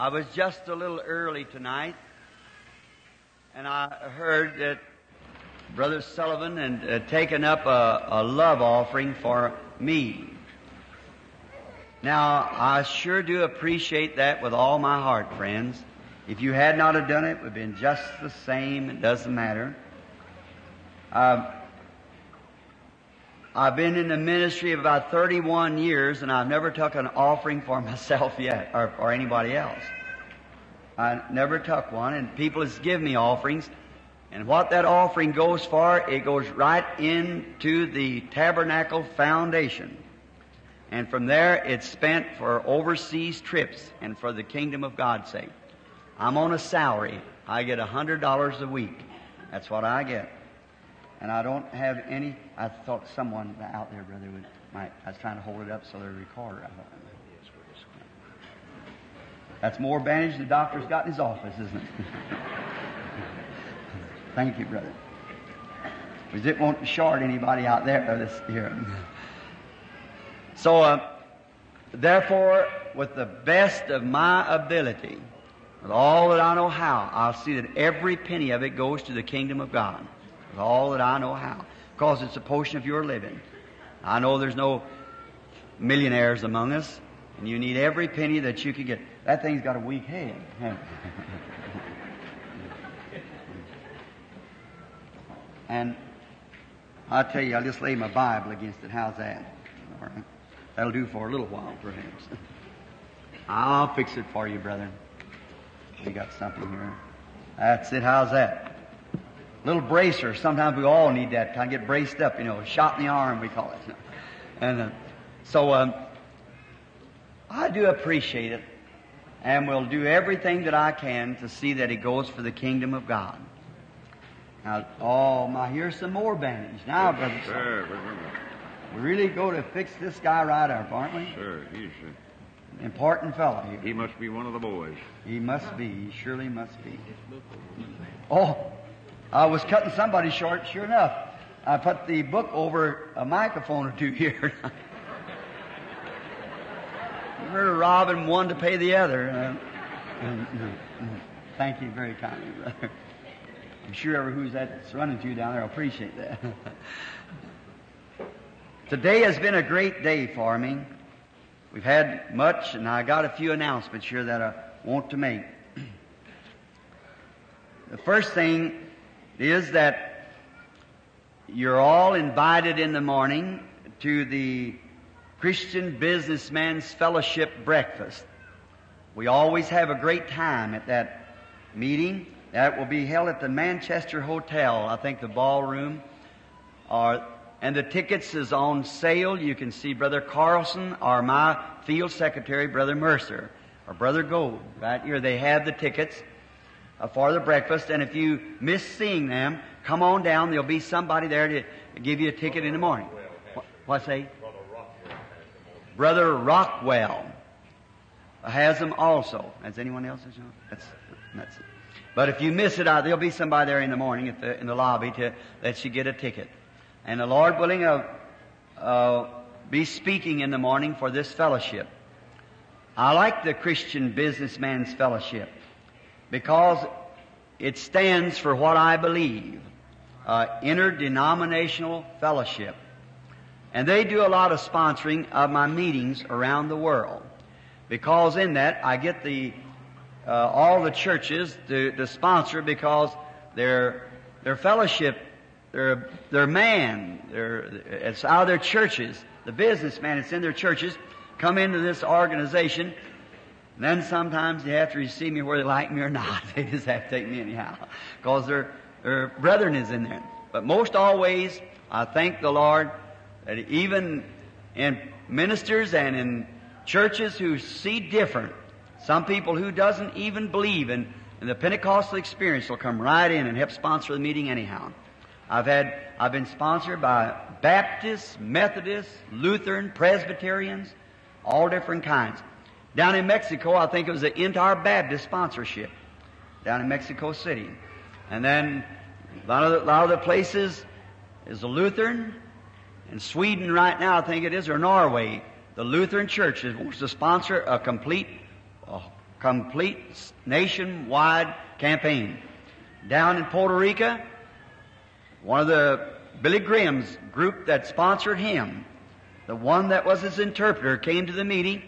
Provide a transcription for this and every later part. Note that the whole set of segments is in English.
I was just a little early tonight, and I heard that Brother Sullivan had taken up a love offering for me. Now, I sure do appreciate that with all my heart, friends. If you had not have done it, it would have been just the same. It doesn't matter. I've been in the ministry about 31 years, and I've never took an offering for myself yet, or anybody else. I never took one, and people just give me offerings. And what that offering goes for, it goes right into the tabernacle foundation. And from there, it's spent for overseas trips and for the kingdom of God's sake. I'm on a salary. I get $100 a week. That's what I get. And I don't have any... I thought someone out there, brother, might... I was trying to hold it up so they're a recorder. I thought, that's more bandage the doctor's got in his office, isn't it? Thank you, brother. Because it won't short anybody out there this year. So, therefore, with the best of my ability, with all that I know how, I'll see that every penny of it goes to the kingdom of God. With all that I know how. Because it's a portion of your living. I know there's no millionaires among us, and you need every penny that you can get. That thing's got a weak head. And I tell you, I'll just lay my Bible against it. How's that? All right. That'll do for a little while, perhaps. I'll fix it for you, brother. We got something here. That's it. How's that? Little bracer. Sometimes we all need that. Kind of get braced up, you know. Shot in the arm, we call it. And so I do appreciate it, and will do everything that I can to see that it goes for the kingdom of God. Now, oh my, here's some more bandage. Now, brother, sir, we really go to fix this guy right up, aren't we? Sure, he's an important fellow here. He must be one of the boys. He must be. He surely must be. Oh. I was cutting somebody short, sure enough. I put the book over a microphone or two here. You heard of robbing one to pay the other. Thank you very kindly, brother. I'm sure ever who's that's running to you down there, I appreciate that. Today has been a great day for me. We've had much, and I got a few announcements here that I want to make. The first thing is that you're all invited in the morning to the Christian Businessman's Fellowship breakfast. We always have a great time at that meeting. That will be held at the Manchester Hotel, I think the ballroom. And the tickets is on sale. You can see Brother Carlson or my field secretary, Brother Mercer, or Brother Gold. Right here, they have the tickets for the breakfast, and if you miss seeing them, come on down. There'll be somebody there to give you a ticket in the morning. What's that? Brother Rockwell has them also. Has anyone else? That's it. But if you miss it, there'll be somebody there in the morning in the lobby to let you get a ticket. And the Lord willing, I'll be speaking in the morning for this fellowship. I like the Christian Businessman's Fellowship, because it stands for what I believe, interdenominational fellowship. And they do a lot of sponsoring of my meetings around the world, because in that I get all the churches to sponsor, because their fellowship, it's out of their churches. The businessman, it's in their churches, come into this organization. And then sometimes they have to receive me whether they like me or not. They just have to take me anyhow, because their brethren is in there. But most always, I thank the Lord that even in ministers and in churches who see different, some people who doesn't even believe in the Pentecostal experience will come right in and help sponsor the meeting anyhow. I've been sponsored by Baptists, Methodists, Lutheran, Presbyterians, all different kinds. Down in Mexico, I think it was the entire Baptist sponsorship down in Mexico City. And then a lot of the places is the Lutheran. In Sweden right now, I think it is, or Norway, the Lutheran Church wants to sponsor a complete complete nationwide campaign. Down in Puerto Rico, one of the Billy Graham's group that sponsored him, the one that was his interpreter, came to the meeting,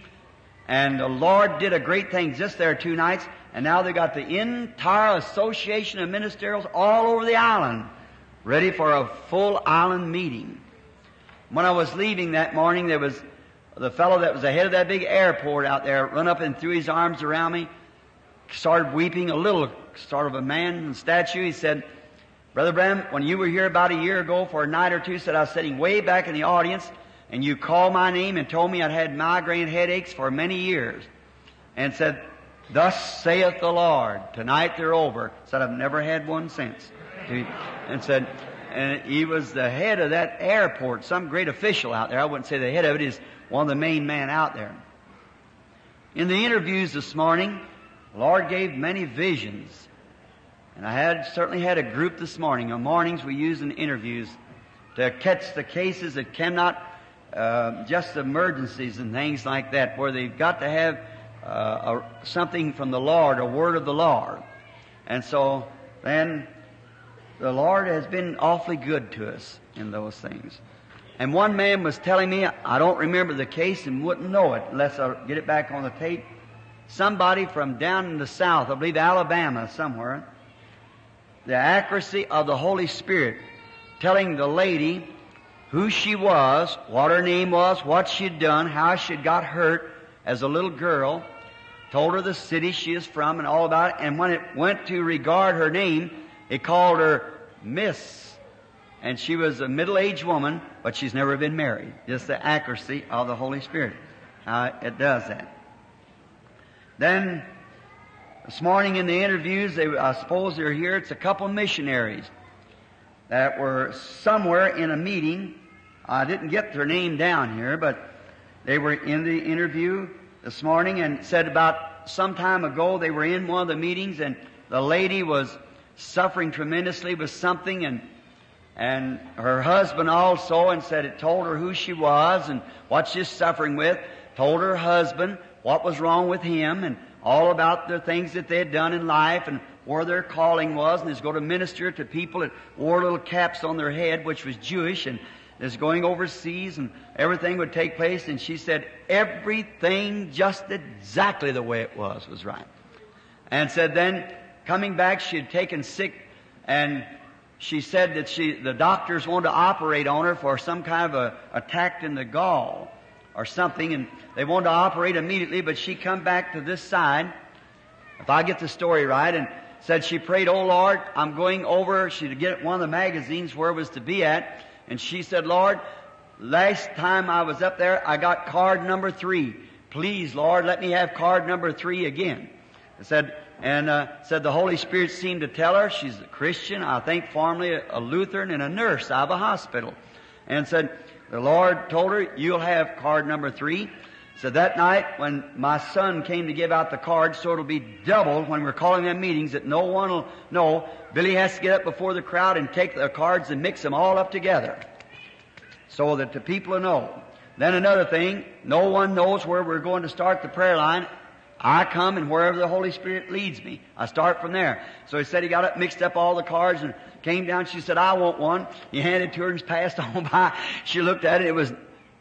and the Lord did a great thing just there 2 nights, and now they got the entire association of ministerials all over the island ready for a full island meeting. When I was leaving that morning, there was the fellow that was the head of that big airport out there run up and threw his arms around me, started weeping, a little sort of a man statue. He said, "Brother Bram, when you were here about a year ago for a night or two," said, "I was sitting way back in the audience, and you called my name and told me I'd had migraine headaches for many years, and said, 'Thus saith the Lord, tonight they're over.'" Said, "I've never had one since." And said, and he was the head of that airport, some great official out there. I wouldn't say the head of it, is one of the main men out there. In the interviews this morning, the Lord gave many visions. And I certainly had a group this morning. On mornings we use in interviews to catch the cases that cannot, just emergencies and things like that, where they've got to have something from the Lord, a word of the Lord. And so then the Lord has been awfully good to us in those things. And one man was telling me, I don't remember the case and wouldn't know it unless I get it back on the tape. Somebody from down in the south, I believe Alabama somewhere, the accuracy of the Holy Spirit telling the lady who she was, what her name was, what she'd done, how she'd got hurt as a little girl, told her the city she is from and all about it, and when it went to regard her name, it called her Miss. And she was a middle-aged woman, but she's never been married. Just the accuracy of the Holy Spirit, how it does that. Then this morning in the interviews, I suppose they're here, it's a couple missionaries that were somewhere in a meeting. I didn't get their name down here, but they were in the interview this morning and said about some time ago they were in one of the meetings and the lady was suffering tremendously with something and her husband also, and said it told her who she was and what she's suffering with, told her husband what was wrong with him and all about the things that they had done in life and where their calling was, and is going to minister to people that wore little caps on their head, which was Jewish, and is going overseas, and everything would take place. And she said, everything just exactly the way it was right. And said then, coming back, she had taken sick, and she said that the doctors wanted to operate on her for some kind of attack in the gall or something, and they wanted to operate immediately, but she come back to this side, if I get the story right, and said she prayed, "Oh Lord, I'm going over." She'd get one of the magazines where it was to be at, and she said, "Lord, last time I was up there, I got card number 3. Please, Lord, let me have card number 3 again." I said, said the Holy Spirit seemed to tell her, she's a Christian, I think formerly a Lutheran and a nurse out of a hospital, and said, the Lord told her, "You'll have card number 3. So that night when my son came to give out the cards, so it'll be doubled when we're calling them meetings that no one will know, Billy has to get up before the crowd and take the cards and mix them all up together so that the people will know. Then another thing, no one knows where we're going to start the prayer line. I come and wherever the Holy Spirit leads me, I start from there." So he said he got up, mixed up all the cards and came down. She said, "I want one." He handed it to her and passed on by. She looked at it. It was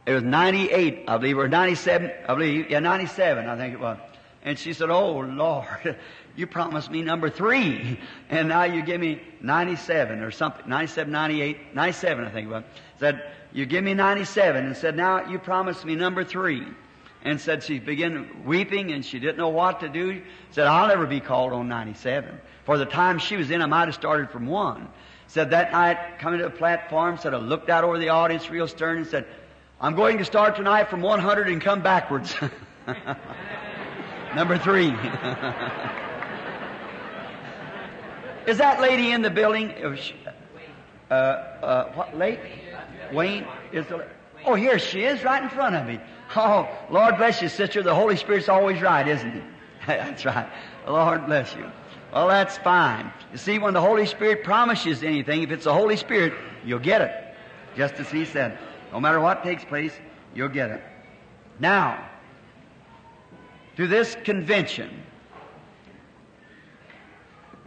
98, I believe, or 97, I believe. Yeah, 97, I think it was. And she said, "Oh, Lord, you promised me number 3. And now you give me 97 or something, 97, 98, 97, I think it was. Said, "You give me 97. And said, now you promised me number 3. And said she began weeping and she didn't know what to do. Said, "I'll never be called on 97. For the time she was in, I might have started from 1. Said that night, coming to the platform, said I looked out over the audience real stern and said, "I'm going to start tonight from 100 and come backwards." Number 3. Is that lady in the building? What lake? Wayne is the. Oh, here she is, right in front of me. Oh, Lord bless you, sister. The Holy Spirit's always right, isn't he? That's right. Lord bless you. Well, that's fine. You see, when the Holy Spirit promises anything, if it's the Holy Spirit, you'll get it. Just as he said. No matter what takes place, you'll get it. Now, to this convention,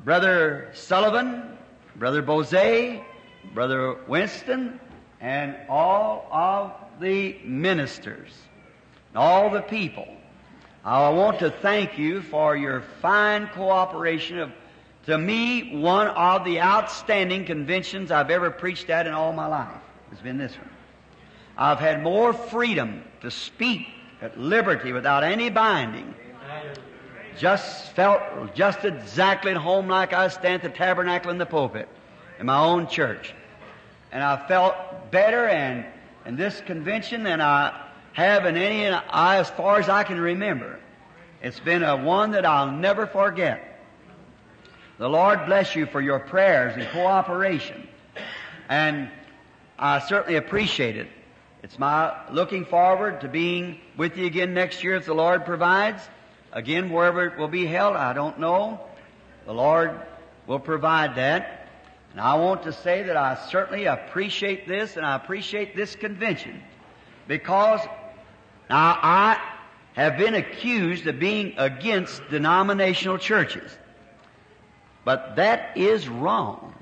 Brother Sullivan, Brother Bozay, Brother Winston, and all of the ministers, all the people. I want to thank you for your fine cooperation of, to me, one of the outstanding conventions I've ever preached at in all my life. It's been this one. I've had more freedom to speak at liberty without any binding. Just felt just exactly at home like I stand at the tabernacle in the pulpit in my own church. And I felt better in this convention than I have in any, as far as I can remember. It's been a one that I'll never forget. The Lord bless you for your prayers and cooperation. And I certainly appreciate it. It's my looking forward to being with you again next year if the Lord provides. Again, wherever it will be held, I don't know. The Lord will provide that. And I want to say that I certainly appreciate this, and I appreciate this convention, because now I have been accused of being against denominational churches. But that is wrong.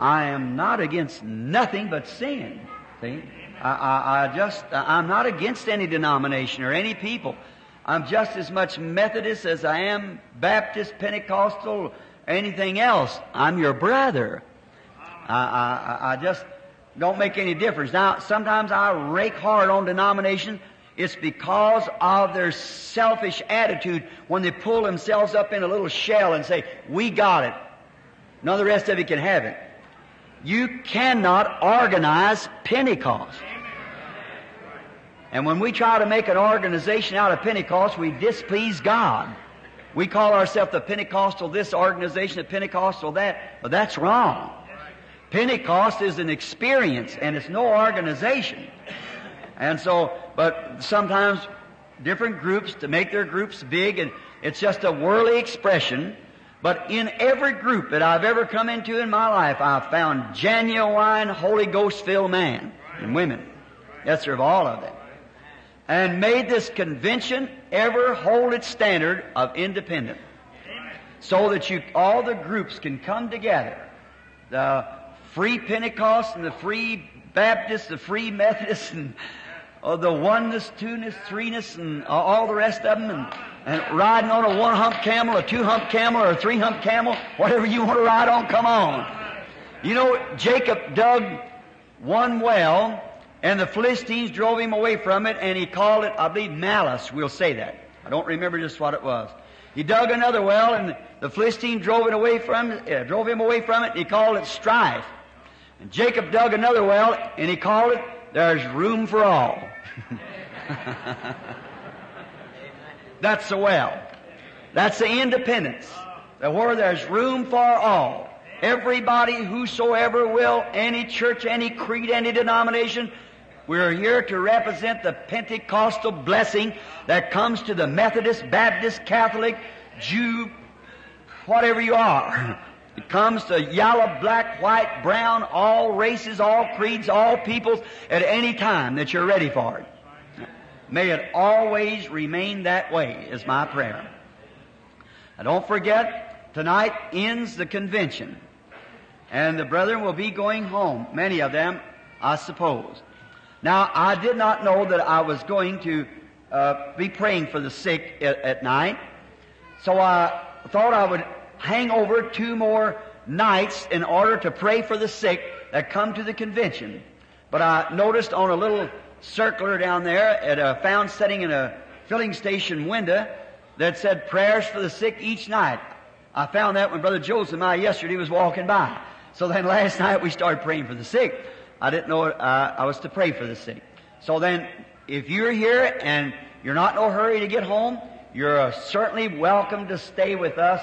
I am not against nothing but sin. See? I'm not against any denomination or any people. I'm just as much Methodist as I am Baptist, Pentecostal, anything else. I'm your brother. I just don't make any difference. Now, sometimes I rake hard on denominations. It's because of their selfish attitude when they pull themselves up in a little shell and say, we got it. Now the rest of you can have it. You cannot organize Pentecost. And when we try to make an organization out of Pentecost, we displease God. We call ourselves the Pentecostal this organization, the Pentecostal that, but that's wrong. Pentecost is an experience, and it's no organization. And so, but sometimes different groups, to make their groups big, and it's just a worldly expression. But in every group that I've ever come into in my life, I've found genuine Holy Ghost-filled men and women. Yes, sir, of all of them. And made this convention ever hold its standard of independence, so that you, all the groups can come together. The free Pentecost and the free Baptist, the free Methodist, and the oneness, two-ness, three-ness, and all the rest of them, and riding on a one-hump camel, a two-hump camel, or a three-hump camel, whatever you want to ride on, come on. You know, Jacob dug one well, and the Philistines drove him away from it, and he called it, I believe, malice. We'll say that. I don't remember just what it was. He dug another well, and the Philistines drove him away from it, and he called it strife. And Jacob dug another well, and he called it, there's room for all. That's the well. That's the independence. Where there's room for all. Everybody, whosoever will, any church, any creed, any denomination, we're here to represent the Pentecostal blessing that comes to the Methodist, Baptist, Catholic, Jew, whatever you are. It comes to yellow, black, white, brown, all races, all creeds, all peoples, at any time that you're ready for it. May it always remain that way is my prayer. Now don't forget, tonight ends the convention. And the brethren will be going home, many of them, I suppose. Now, I did not know that I was going to be praying for the sick at night, so I thought I would hang over 2 more nights in order to pray for the sick that come to the convention. But I noticed on a little circular down there, at a found setting in a filling station window, that said prayers for the sick each night. I found that when Brother Joseph and I yesterday was walking by. So then last night we started praying for the sick. I didn't know I was to pray for the sick. So then, if you're here and you're not in no hurry to get home, you're certainly welcome to stay with us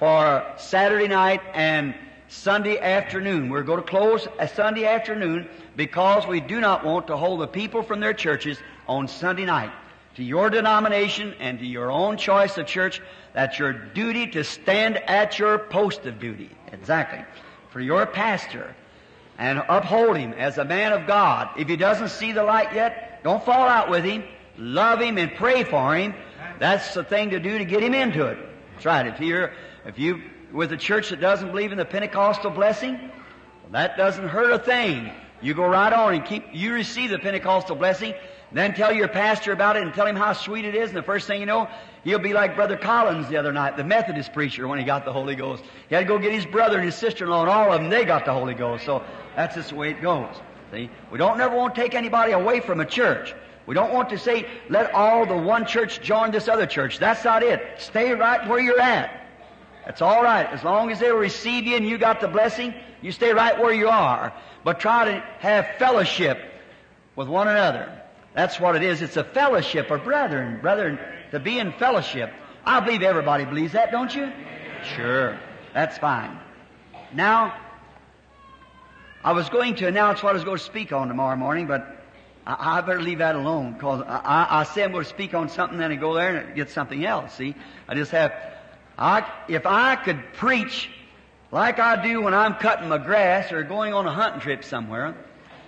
for Saturday night and Sunday afternoon. We're going to close a Sunday afternoon because we do not want to hold the people from their churches on Sunday night. To your denomination and to your own choice of church, that's your duty to stand at your post of duty. Exactly. For your pastor. And uphold him as a man of God. If he doesn't see the light yet, don't fall out with him. Love him and pray for him. That's the thing to do to get him into it. That's right. If you with a church that doesn't believe in the Pentecostal blessing, well, that doesn't hurt a thing. You go right on and you receive the Pentecostal blessing, then tell your pastor about it and tell him how sweet it is, and the first thing you know, he'll be like Brother Collins the other night, the Methodist preacher, when he got the Holy Ghost. He had to go get his brother and his sister-in-law, and all of them, they got the Holy Ghost. So that's just the way it goes. See? We don't never want to take anybody away from a church. We don't want to say, let all the one church join this other church. That's not it. Stay right where you're at. That's all right. As long as they'll receive you and you got the blessing, you stay right where you are. But try to have fellowship with one another. That's what it is. It's a fellowship of brethren. Brethren, to be in fellowship. I believe everybody believes that, don't you? Sure. That's fine. Now, I was going to announce what I was going to speak on tomorrow morning, but I better leave that alone, because I say I'm going to speak on something, then I go there and get something else, see? If I could preach like I do when I'm cutting my grass or going on a hunting trip somewhere,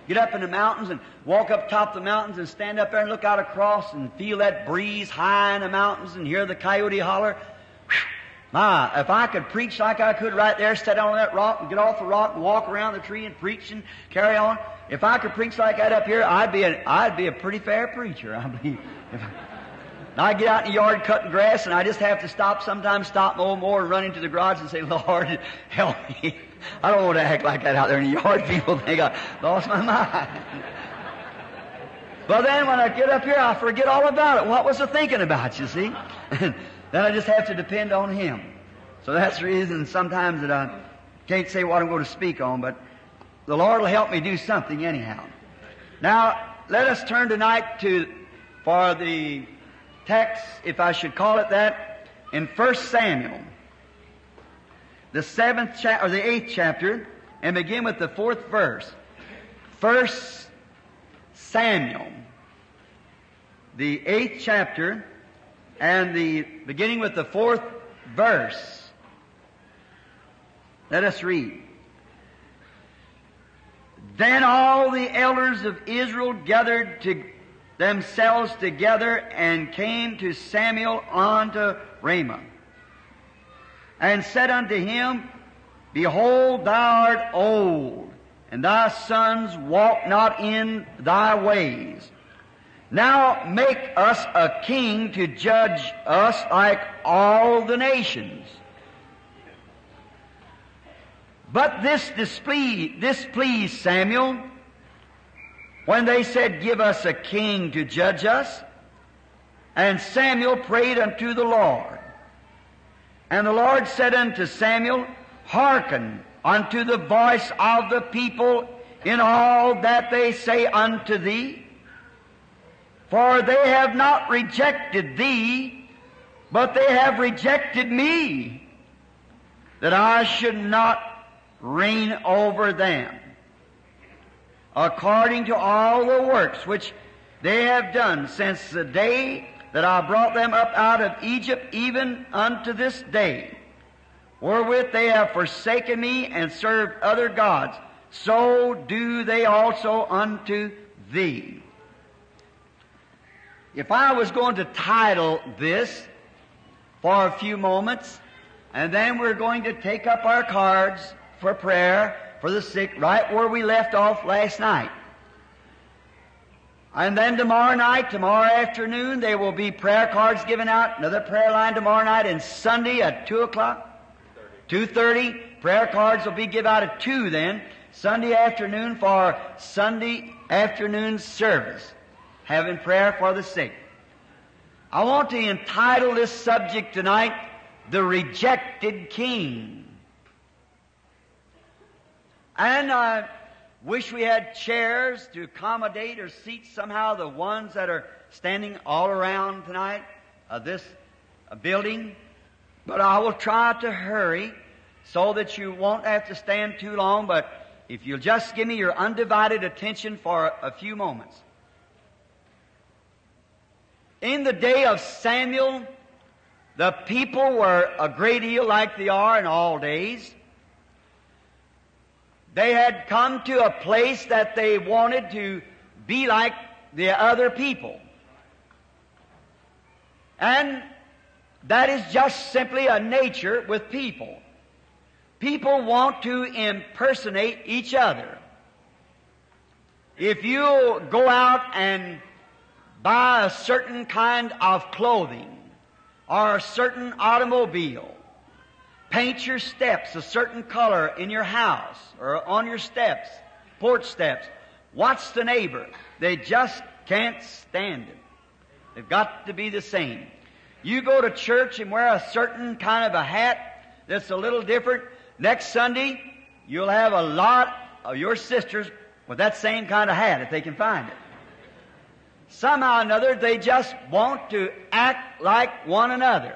get up in the mountains and walk up top of the mountains and stand up there and look out across and feel that breeze high in the mountains and hear the coyote holler. Whew. My, if I could preach like I could right there, sit down on that rock and get off the rock and walk around the tree and preach and carry on. If I could preach like that up here, I'd be a pretty fair preacher, I believe. And I get out in the yard cutting grass, and I just have to stop my old mower and run into the garage and say, Lord, help me. I don't want to act like that out there in the yard. People think I lost my mind. But then when I get up here, I forget all about it. What was I thinking about, you see? And then I just have to depend on Him. So that's the reason sometimes that I can't say what I'm going to speak on, but the Lord will help me do something anyhow. Now, let us turn tonight for the text, if I should call it that, in 1 Samuel, the 8th chapter, and begin with the 4th verse. 1 Samuel, the 8th chapter, and beginning with the 4th verse. Let us read. Then all the elders of Israel gathered themselves together and came to Samuel unto Ramah, and said unto him, Behold, thou art old, and thy sons walk not in thy ways. Now make us a king to judge us like all the nations. But this displeased Samuel when they said, Give us a king to judge us. And Samuel prayed unto the Lord. And the Lord said unto Samuel, Hearken unto the voice of the people in all that they say unto thee. For they have not rejected thee, but they have rejected me, that I should not reign over them, according to all the works which they have done since the day that I brought them up out of Egypt, even unto this day, wherewith they have forsaken me and served other gods, so do they also unto thee. If I was going to title this for a few moments, and then we're going to take up our cards for prayer for the sick, right where we left off last night. And then tomorrow afternoon, there will be prayer cards given out, another prayer line tomorrow night, and Sunday at 2 o'clock, 2:30, prayer cards will be given out at 2 then, Sunday afternoon for Sunday afternoon service, having prayer for the sick. I want to entitle this subject tonight, The Rejected King. And I wish we had chairs to accommodate or seat somehow the ones that are standing all around tonight of this building. But I will try to hurry so that you won't have to stand too long. But if you'll just give me your undivided attention for a few moments. In the day of Samuel, the people were a great deal like they are in all days. They had come to a place that they wanted to be like the other people. And that is just simply a nature with people. People want to impersonate each other. If you go out and buy a certain kind of clothing or a certain automobile, paint your steps a certain color in your house or on your steps, porch steps, watch the neighbor. They just can't stand it. They've got to be the same. You go to church and wear a certain kind of a hat that's a little different. Next Sunday, you'll have a lot of your sisters with that same kind of hat if they can find it. Somehow or another, they just want to act like one another.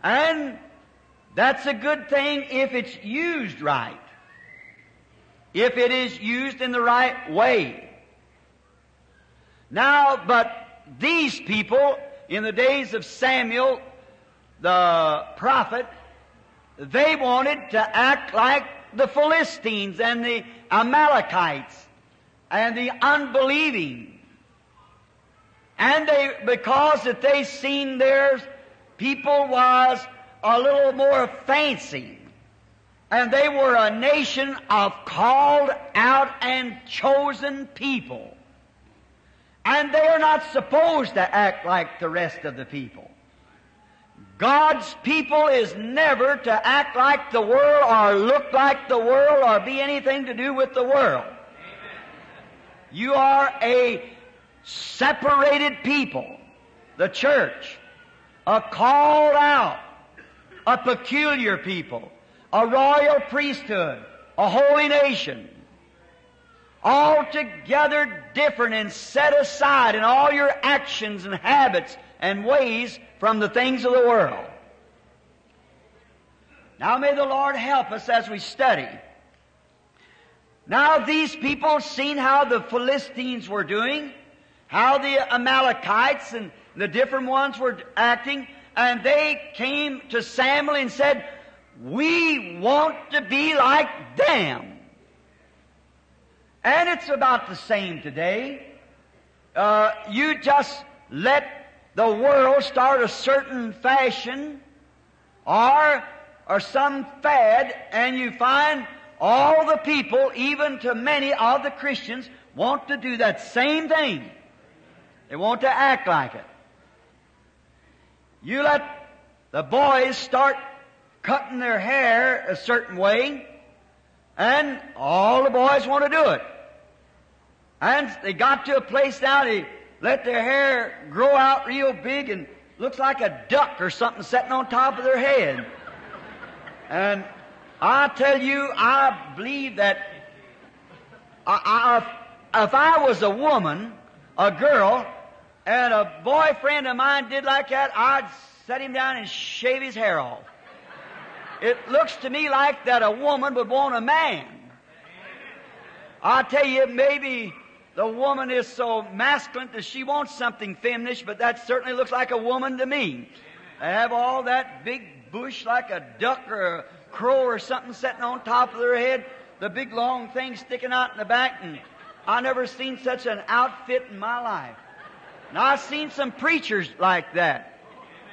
And that's a good thing if it's used right, if it is used in the right way. Now, but these people, in the days of Samuel, the prophet, they wanted to act like the Philistines and the Amalekites and the unbelieving. And they, because that they seen theirs, people was a little more fancy. And they were a nation of called out and chosen people. And they are not supposed to act like the rest of the people. God's people is never to act like the world or look like the world or be anything to do with the world. Amen. You are a separated people, the church, a called out, a peculiar people, a royal priesthood, a holy nation, altogether different and set aside in all your actions and habits and ways from the things of the world. Now may the Lord help us as we study. Now these people seen how the Philistines were doing, how the Amalekites and the different ones were acting, and they came to Samuel and said, "We want to be like them." And it's about the same today. You just let the world start a certain fashion or some fad, and you find all the people, even to many of the Christians, want to do that same thing. They want to act like it. You let the boys start cutting their hair a certain way, and all the boys want to do it. And they got to a place now, they let their hair grow out real big and looks like a duck or something sitting on top of their head. And I tell you, I believe that if I was a woman, a girl, and a boyfriend of mine did like that, I'd set him down and shave his hair off. It looks to me like that a woman would want a man. I tell you, maybe the woman is so masculine that she wants something feminine, but that certainly looks like a woman to me. They have all that big bush like a duck or a crow or something sitting on top of their head, the big long thing sticking out in the back, and I never seen such an outfit in my life. And I've seen some preachers like that.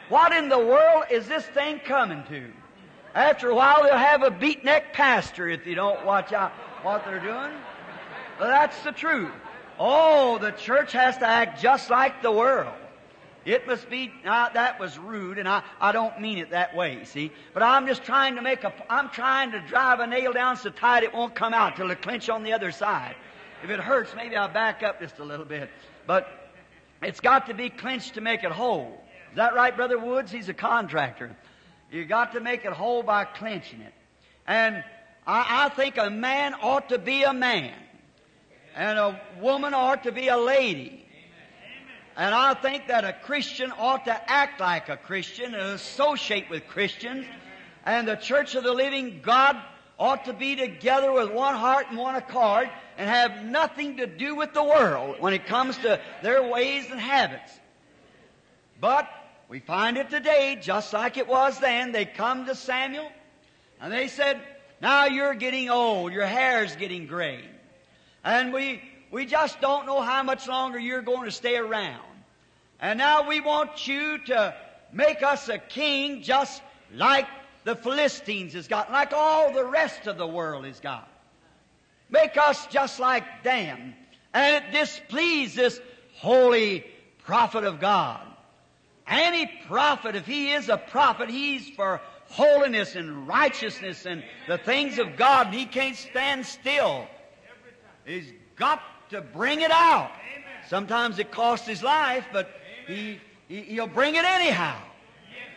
What in the world is this thing coming to? After a while, they'll have a beatnik pastor if you don't watch out what they're doing. But that's the truth. Oh, the church has to act just like the world. It must be, now that was rude, and I don't mean it that way, see. But I'm just trying to drive a nail down so tight it won't come out till it clinch on the other side. If it hurts, maybe I'll back up just a little bit. But it's got to be clinched to make it whole. Is that right, Brother Woods? He's a contractor. You got to make it whole by clinching it. And I think a man ought to be a man. And a woman ought to be a lady. Amen. And I think that a Christian ought to act like a Christian and associate with Christians. And the Church of the Living God ought to be together with one heart and one accord and have nothing to do with the world when it comes to their ways and habits. But we find it today, just like it was then. They come to Samuel and they said, "Now you're getting old, your hair's getting gray. And we just don't know how much longer you're going to stay around. And now we want you to make us a king just like the Philistines has got, like all the rest of the world has got. Make us just like them. And it displeased this holy prophet of God. Any prophet, if he is a prophet, he's for holiness and righteousness and the things of God. And he can't stand still. He's got to bring it out. Sometimes it costs his life, but he'll bring it anyhow.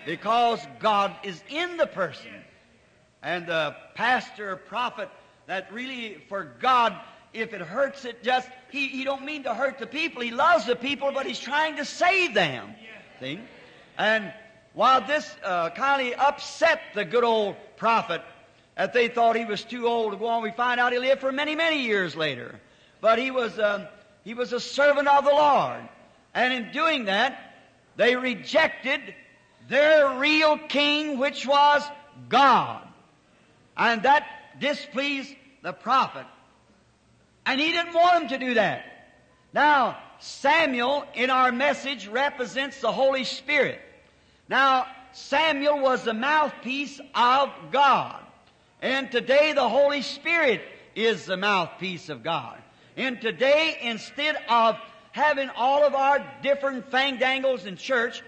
Because God is in the person. And the pastor or prophet that really, for God, if it hurts it just, he don't mean to hurt the people. He loves the people, but he's trying to save them. See? And while this kind of upset the good old prophet, that they thought he was too old to go on, we find out he lived for many, many years later. But he was a servant of the Lord. And in doing that, they rejected their real king, which was God. And that displeased the prophet. And he didn't want him to do that. Now, Samuel in our message represents the Holy Spirit. Now, Samuel was the mouthpiece of God. And today the Holy Spirit is the mouthpiece of God. And today, instead of having all of our different fandangles in church,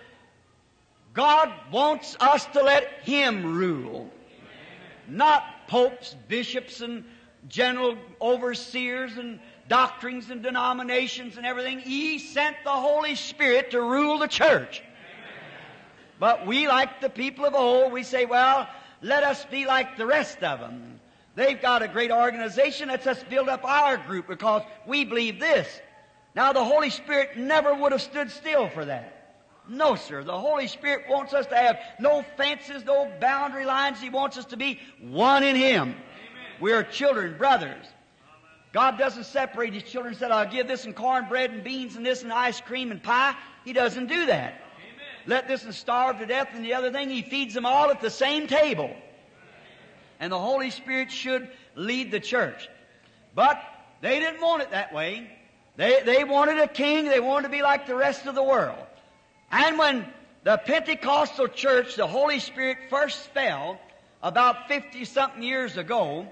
God wants us to let Him rule. Not popes, bishops, and general overseers, and doctrines, and denominations, and everything. He sent the Holy Spirit to rule the church. But we, like the people of old, we say, well, let us be like the rest of them. They've got a great organization. Let's us build up our group because we believe this. Now, the Holy Spirit never would have stood still for that. No, sir. The Holy Spirit wants us to have no fences, no boundary lines. He wants us to be one in Him. Amen. We are children, brothers. God doesn't separate His children and say, I'll give this and cornbread and beans and this and ice cream and pie. He doesn't do that. Amen. Let this and starve to death and the other thing. He feeds them all at the same table. And the Holy Spirit should lead the church. But they didn't want it that way. They wanted a king. They wanted to be like the rest of the world. And when the Pentecostal church, the Holy Spirit first fell about 50-something years ago,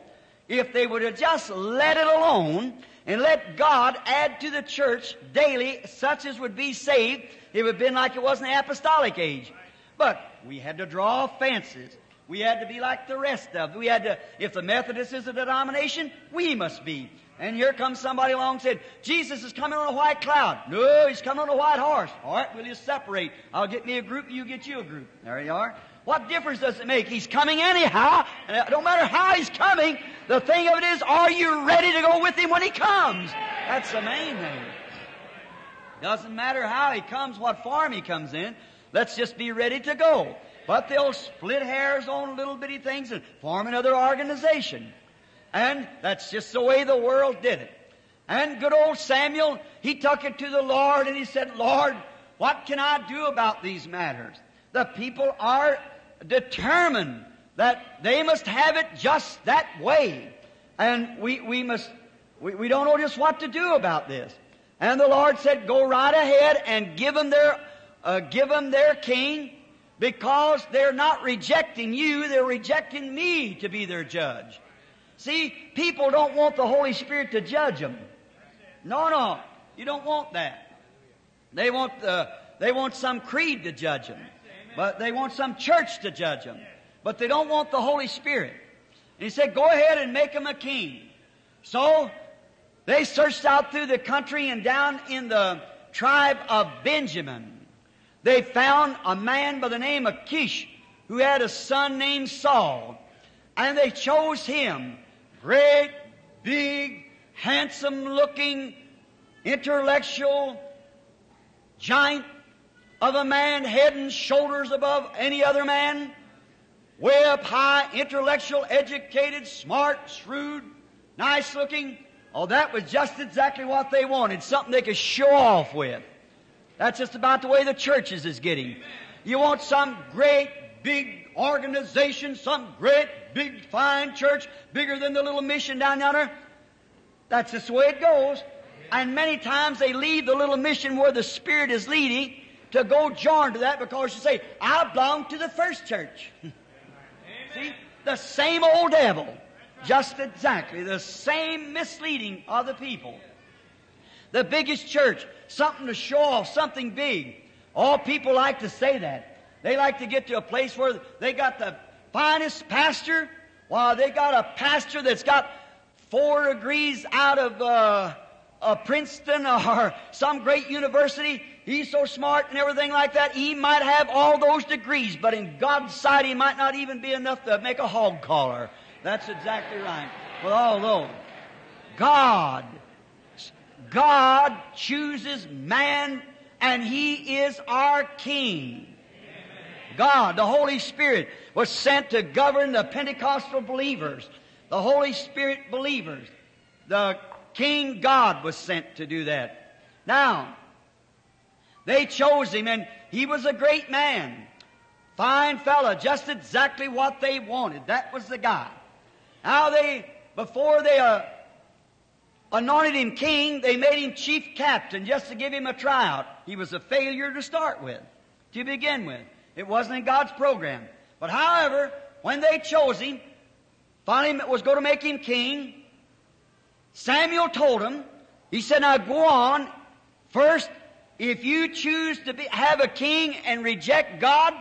if they would have just let it alone and let God add to the church daily such as would be saved, it would have been like it was in the apostolic age. But we had to draw fences. We had to be like the rest of them. We had to, if the Methodist is a denomination, we must be. And here comes somebody along and said, Jesus is coming on a white cloud. No, He's coming on a white horse. All right, we'll just separate. I'll get me a group, you get you a group. There you are. What difference does it make? He's coming anyhow. And it don't matter how He's coming. The thing of it is, are you ready to go with Him when He comes? That's the main thing. Doesn't matter how He comes, what form He comes in. Let's just be ready to go. But they'll split hairs on little bitty things and form another organization. And that's just the way the world did it. And good old Samuel, he took it to the Lord and he said, Lord, what can I do about these matters? The people are determined that they must have it just that way. And we don't know just what to do about this. And the Lord said, go right ahead and give them their king, because they're not rejecting you, they're rejecting me to be their judge. See, people don't want the Holy Spirit to judge them. No, you don't want that. They want some creed to judge them. But they want some church to judge them. But they don't want the Holy Spirit. And He said, go ahead and make them a king. So they searched out through the country and down in the tribe of Benjamin. They found a man by the name of Kish who had a son named Saul. And they chose him. Great, big, handsome-looking, intellectual giant of a man, head and shoulders above any other man, way up high, intellectual, educated, smart, shrewd, nice-looking. Oh, that was just exactly what they wanted, something they could show off with. That's just about the way the churches is getting. You want some great, big organization, some great, big, fine church, bigger than the little mission down yonder. That's just the way it goes. And many times they leave the little mission where the Spirit is leading to go join to that because you say, I belong to the first church. See, the same old devil, just exactly the same misleading of the people. The biggest church, something to show off, something big. All people like to say that. They like to get to a place where they got the finest pastor. Wow, they got a pastor that's got 4 degrees out of Princeton or some great university. He's so smart and everything like that. He might have all those degrees, but in God's sight, he might not even be enough to make a hog collar. That's exactly right. Well, although God chooses man, and He is our King. God, the Holy Spirit, was sent to govern the Pentecostal believers, the Holy Spirit believers. The King God was sent to do that. Now, they chose Him, and He was a great man. Fine fella, just exactly what they wanted. That was the guy. Now before they anointed Him king, they made Him chief captain just to give Him a tryout. He was a failure to start with, to begin with. It wasn't in God's program. But however, when they chose Him, finally it was going to make Him king. Samuel told him, he said, now go on. First, if you choose to have a king and reject God,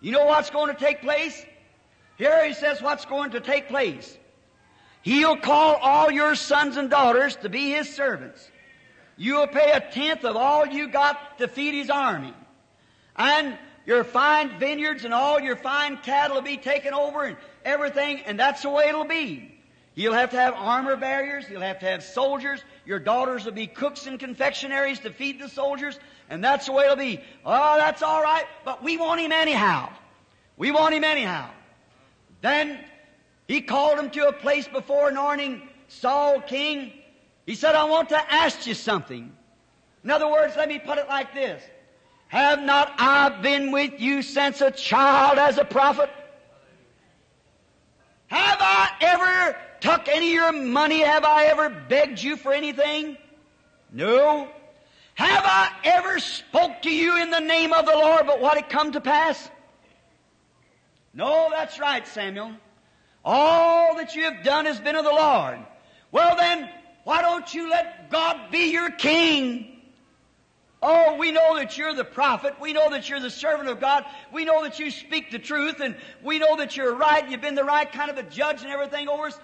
you know what's going to take place? Here he says what's going to take place. He'll call all your sons and daughters to be His servants. You'll pay 1/10 of all you got to feed His army. And your fine vineyards and all your fine cattle will be taken over and everything, and that's the way it'll be. You'll have to have armor bearers. You'll have to have soldiers. Your daughters will be cooks and confectionaries to feed the soldiers, and that's the way it'll be. Oh, that's all right, but we want Him anyhow. We want Him anyhow. Then He called him to a place before anointing Saul king. He said, I want to ask you something. In other words, let me put it like this. Have not I been with you since a child as a prophet? Have I ever took any of your money? Have I ever begged you for anything? No. Have I ever spoke to you in the name of the Lord, but what it come to pass? No, that's right, Samuel. All that you have done has been of the Lord. Well then, why don't you let God be your king? Oh, we know that you're the prophet. We know that you're the servant of God. We know that you speak the truth, and we know that you're right, and you've been the right kind of a judge and everything over us,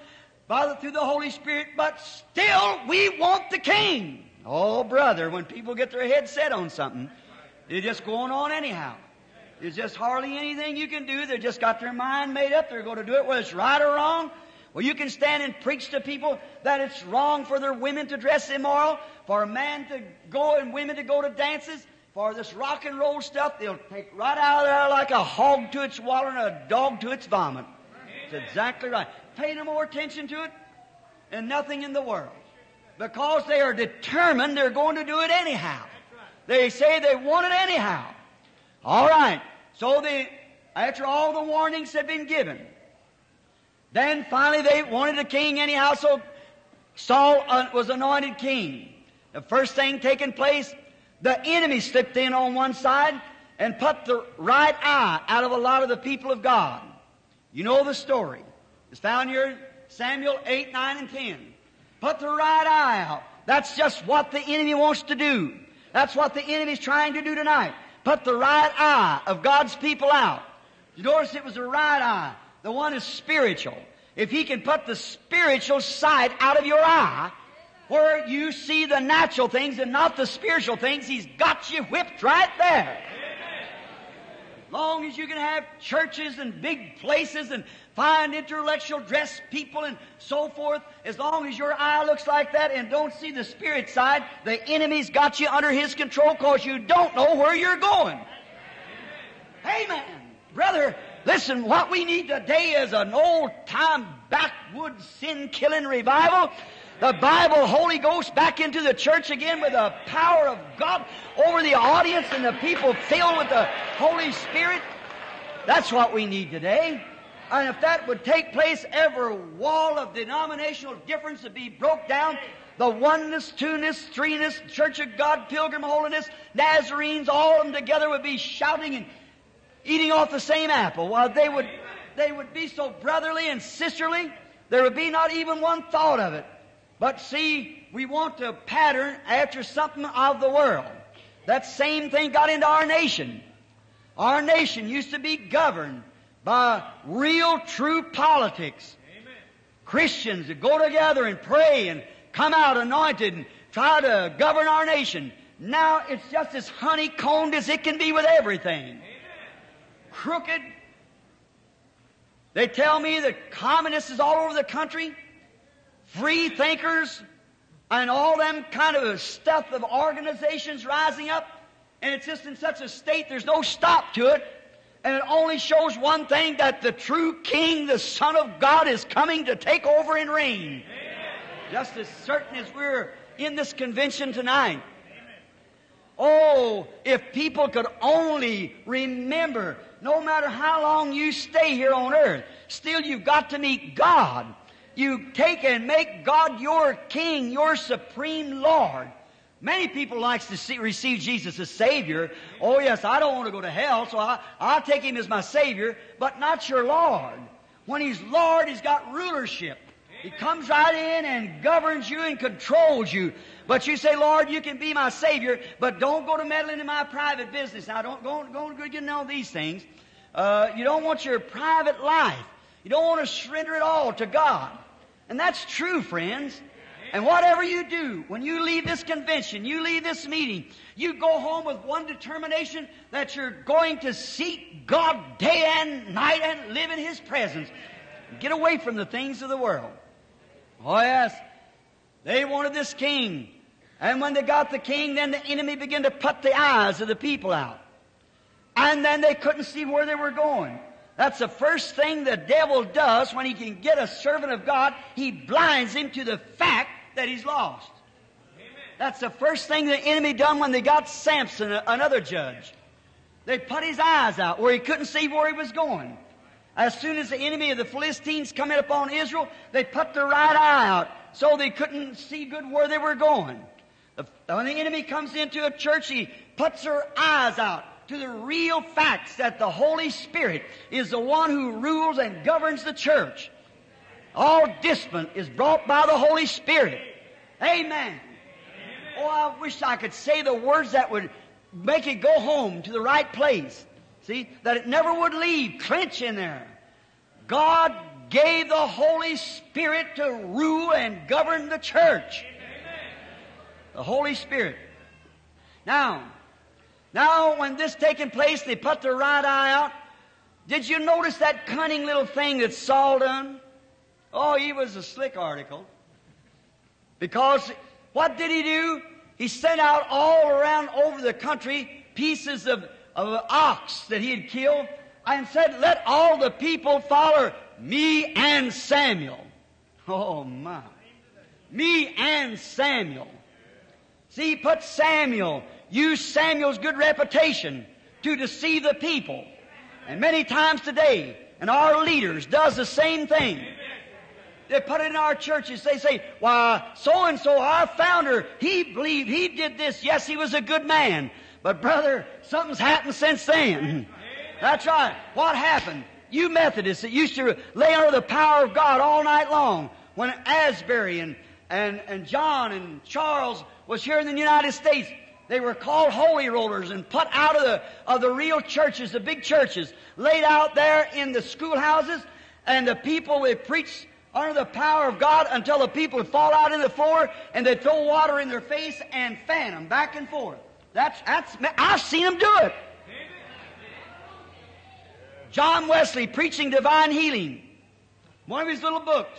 Father, through the Holy Spirit, but still we want the king. Oh, brother, when people get their head set on something, they're just going on anyhow. There's just hardly anything you can do. They just got their mind made up. They're going to do it, whether it's right or wrong. Well, you can stand and preach to people that it's wrong for their women to dress immoral, for a man to go and women to go to dances, for this rock and roll stuff. They'll take right out of there like a hog to its water and a dog to its vomit. That's exactly right. Pay no more attention to it and nothing in the world. Because they are determined they're going to do it anyhow. They say they want it anyhow. All right. So after all the warnings had been given, then finally they wanted a king anyhow, so Saul was anointed king. The first thing taking place, the enemy slipped in on one side and put the right eye out of a lot of the people of God. You know the story. It's found here in Samuel 8, 9, and 10. Put the right eye out. That's just what the enemy wants to do. That's what the enemy's trying to do tonight. Put the right eye of God's people out. You notice it was the right eye. The one is spiritual. If he can put the spiritual side out of your eye, where you see the natural things and not the spiritual things, he's got you whipped right there. As long as you can have churches and big places and fine intellectual dressed people and so forth, as long as your eye looks like that and don't see the spirit side, the enemy's got you under his control because you don't know where you're going. Amen. Brother, listen, what we need today is an old-time backwoods sin-killing revival. The Bible, Holy Ghost, back into the church again with the power of God over the audience and the people filled with the Holy Spirit. That's what we need today. And if that would take place, every wall of denominational difference would be broke down. The oneness, two-ness, three-ness, Church of God, Pilgrim Holiness, Nazarenes, all of them together would be shouting and eating off the same apple. Well, they would they would be so brotherly and sisterly, there would be not even one thought of it. But see, we want to pattern after something of the world. That same thing got into our nation. Our nation used to be governed by real, true politics. Amen. Christians that go together and pray and come out anointed and try to govern our nation. Now it's just as honeycombed as it can be with everything. Amen. Crooked. They tell me that communists is all over the country, free thinkers, and all them kind of stuff of organizations rising up. And it's just in such a state there's no stop to it. And it only shows one thing, that the true King, the Son of God, is coming to take over and reign. Amen. Just as certain as we're in this convention tonight. Amen. Oh, if people could only remember, no matter how long you stay here on earth, still you've got to meet God. You take and make God your King, your Supreme Lord. Many people likes to receive Jesus as Savior. Oh, yes, I don't want to go to hell, so I'll take Him as my Savior, but not your Lord. When He's Lord, He's got rulership. He comes right in and governs you and controls you. But you say, Lord, you can be my Savior, but don't go to meddling in my private business. Now, don't go getting all these things. You don't want your private life. You don't want to surrender it all to God. And that's true, friends. And whatever you do, when you leave this convention, you leave this meeting, you go home with one determination, that you're going to seek God day and night and live in His presence. Get away from the things of the world. Oh, yes, they wanted this king. And when they got the king, then the enemy began to put the eyes of the people out. And then they couldn't see where they were going. That's the first thing the devil does when he can get a servant of God. He blinds him to the fact that he's lost. Amen. That's the first thing the enemy done when they got Samson, another judge. They put his eyes out where he couldn't see where he was going. As soon as the enemy of the Philistines come in upon Israel, they put their right eye out so they couldn't see good where they were going. When the enemy comes into a church, he puts their eyes out to the real facts that the Holy Spirit is the one who rules and governs the church. All discipline is brought by the Holy Spirit. Amen. Amen. Oh, I wish I could say the words that would make it go home to the right place. See, that it never would leave clench in there. God gave the Holy Spirit to rule and govern the church. Amen. The Holy Spirit. Now, when this taking place, they put their right eye out. Did you notice that cunning little thing that Saul done? Oh, he was a slick article. Because what did he do? He sent out all around over the country pieces of ox that he had killed and said, let all the people follow me and Samuel. Oh, my. Me and Samuel. See, he put Samuel, use Samuel's good reputation to deceive the people. And many times today, and our leaders does the same thing. They put it in our churches. They say, why, so-and-so, our founder, he believed, he did this. Yes, he was a good man. But, brother, something's happened since then. That's right. What happened? You Methodists that used to lay under the power of God all night long, when Asbury and John and Charles was here in the United States, they were called holy rollers and put out of the real churches, the big churches, laid out there in the schoolhouses, and the people would preach under the power of God until the people would fall out in the floor, and they'd throw water in their face and fan them back and forth. I've seen them do it. John Wesley, Preaching Divine Healing, one of his little books.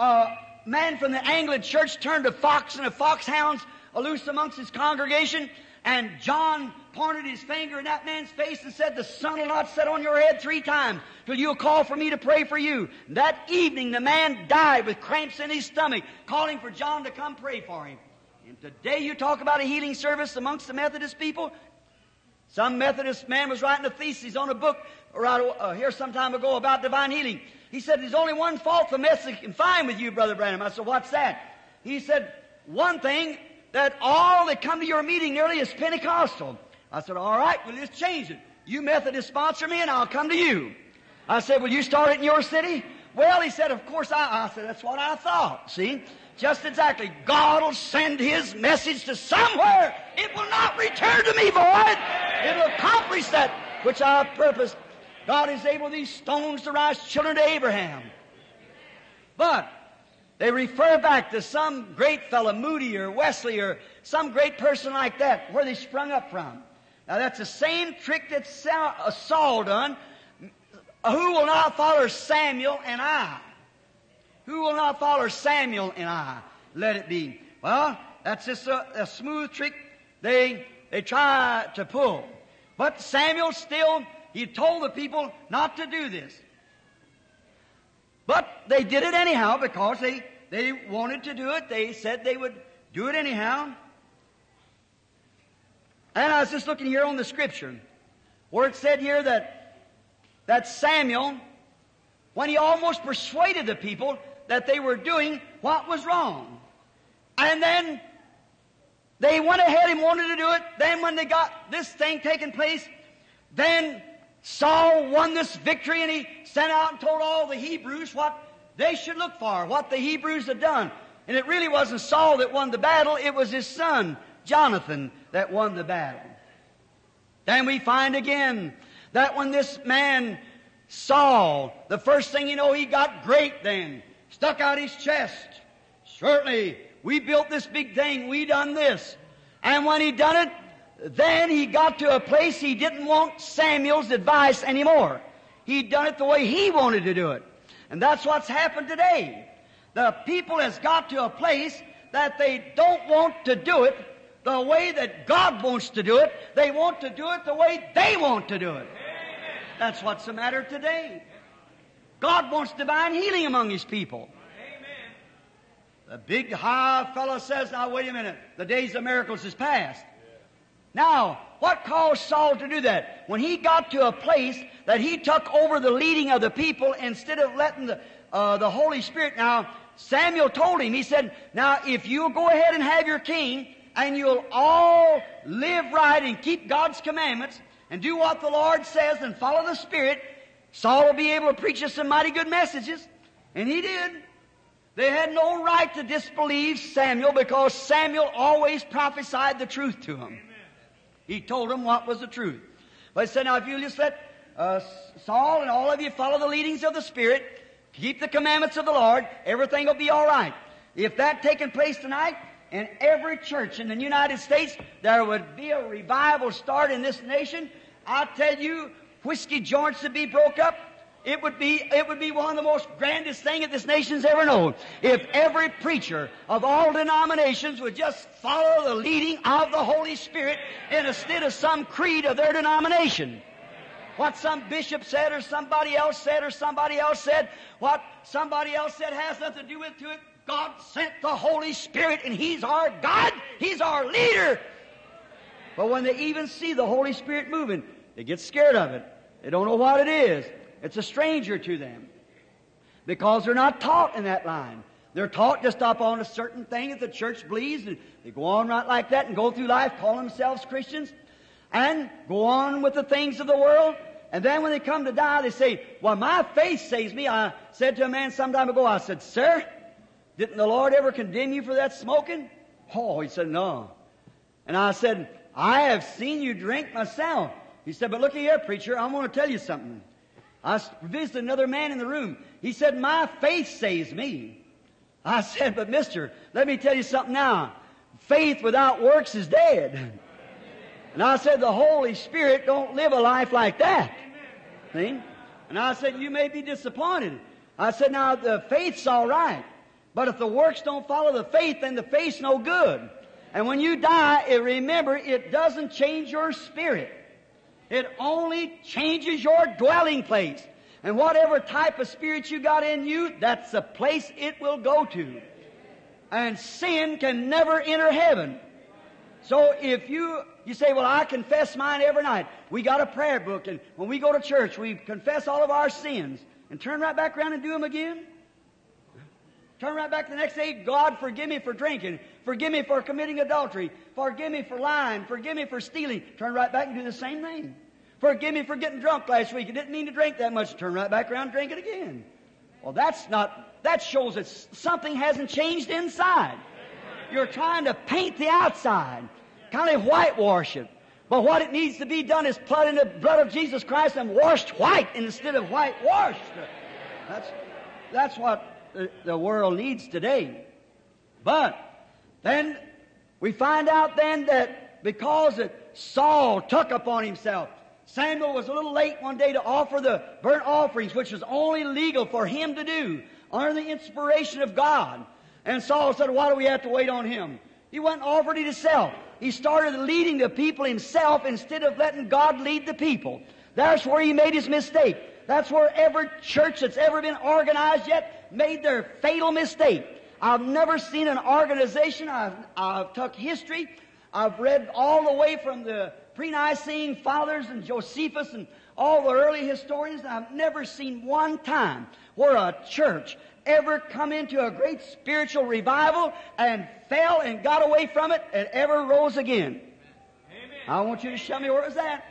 A man from the England church turned a fox and a foxhound's loose amongst his congregation, and John pointed his finger in that man's face and said, the sun will not set on your head 3 times till you'll call for me to pray for you. And that evening the man died with cramps in his stomach, calling for John to come pray for him. And today you talk about a healing service amongst the Methodist people. Some Methodist man was writing a thesis on a book here some time ago about divine healing. He said, there's only one fault the message can find with you, Brother Branham. I said, what's that? He said, one thing, that all that come to your meeting nearly is Pentecostal. I said, all right, well, let's change it. You Methodists sponsor me and I'll come to you. I said, will you start it in your city? Well, he said, of course I said, that's what I thought. See? Just exactly. God will send His message to somewhere. It will not return to me void. It will accomplish that which I purposed. God is able these stones to rise children to Abraham. But they refer back to some great fellow, Moody or Wesley or some great person like that, where they sprung up from. Now that's the same trick that Saul done. Who will not follow Samuel and I? Who will not follow Samuel and I? Let it be. Well, that's just a smooth trick they try to pull. But Samuel still, he told the people not to do this. But they did it anyhow because they wanted to do it. They said they would do it anyhow. And I was just looking here on the Scripture where it said here that Samuel, when he almost persuaded the people that they were doing what was wrong, and then they went ahead and wanted to do it, then when they got this thing taking place, then Saul won this victory, and he sent out and told all the Hebrews what they should look for, what the Hebrews had done. And it really wasn't Saul that won the battle, it was his son, Jonathan, that won the battle. Then we find again that when this man, Saul, the first thing you know, he got great then, stuck out his chest. Certainly, we built this big thing, we done this. And when he done it, then he got to a place he didn't want Samuel's advice anymore. He'd done it the way he wanted to do it. And that's what's happened today. The people has got to a place that they don't want to do it the way that God wants to do it. They want to do it the way they want to do it. Amen. That's what's the matter today. God wants divine healing among His people. Amen. The big high fellow says, now wait a minute, the days of miracles is past. Now, what caused Saul to do that? When he got to a place that he took over the leading of the people instead of letting the Holy Spirit. Now, Samuel told him, he said, now, if you'll go ahead and have your king, and you'll all live right and keep God's commandments, and do what the Lord says, and follow the Spirit, Saul will be able to preach us some mighty good messages. And he did. They had no right to disbelieve Samuel because Samuel always prophesied the truth to him. He told them what was the truth. But he said, now if you just let Saul and all of you follow the leadings of the Spirit, keep the commandments of the Lord, everything will be all right. If that taking place tonight, in every church in the United States, there would be a revival start in this nation. I tell you, whiskey joints would be broke up. It would be one of the most grandest things that this nation's ever known if every preacher of all denominations would just follow the leading of the Holy Spirit instead of some creed of their denomination. What some bishop said or somebody else said what somebody else said has nothing to do with it. God sent the Holy Spirit, and He's our God. He's our leader. But when they even see the Holy Spirit moving, they get scared of it. They don't know what it is. It's a stranger to them because they're not taught in that line. They're taught to stop on a certain thing that the church believes, and they go on right like that and go through life, call themselves Christians, and go on with the things of the world. And then when they come to die, they say, well, my faith saves me. I said to a man some time ago, I said, sir, didn't the Lord ever condemn you for that smoking? Oh, he said, no. And I said, I have seen you drink myself. He said, but look here, preacher, I want to tell you something. I visited another man in the room. He said, my faith saves me. I said, but mister, let me tell you something now. Faith without works is dead. And I said, the Holy Spirit don't live a life like that. See? And I said, you may be disappointed. I said, now, the faith's all right. But if the works don't follow the faith, then the faith's no good. And when you die, remember, it doesn't change your spirit. It only changes your dwelling place. And whatever type of spirit you got in you, that's the place it will go to. And sin can never enter heaven. So if you say, well, I confess mine every night. We got a prayer book, and when we go to church, we confess all of our sins. And turn right back around and do them again. Turn right back the next day, God, forgive me for drinking. Forgive me for committing adultery. Forgive me for lying. Forgive me for stealing. Turn right back and do the same thing. Forgive me for getting drunk last week. I didn't mean to drink that much. Turn right back around and drink it again. Well, that shows that something hasn't changed inside. You're trying to paint the outside, kind of whitewash it. But what it needs to be done is put in the blood of Jesus Christ and washed white instead of whitewashed. That's what the world needs today. But then we find out then that because Saul took upon himself, Samuel was a little late one day to offer the burnt offerings, which was only legal for him to do under the inspiration of God. And Saul said, why do we have to wait on him? He went and offered it himself. He started leading the people himself instead of letting God lead the people. That's where he made his mistake. That's where every church that's ever been organized yet made their fatal mistake. I've never seen an organization. I've took history. I've read all the way from the Pre-Nicene Fathers and Josephus and all the early historians. And I've never seen one time where a church ever come into a great spiritual revival and fell and got away from it and ever rose again. Amen. I want you to show me where is that.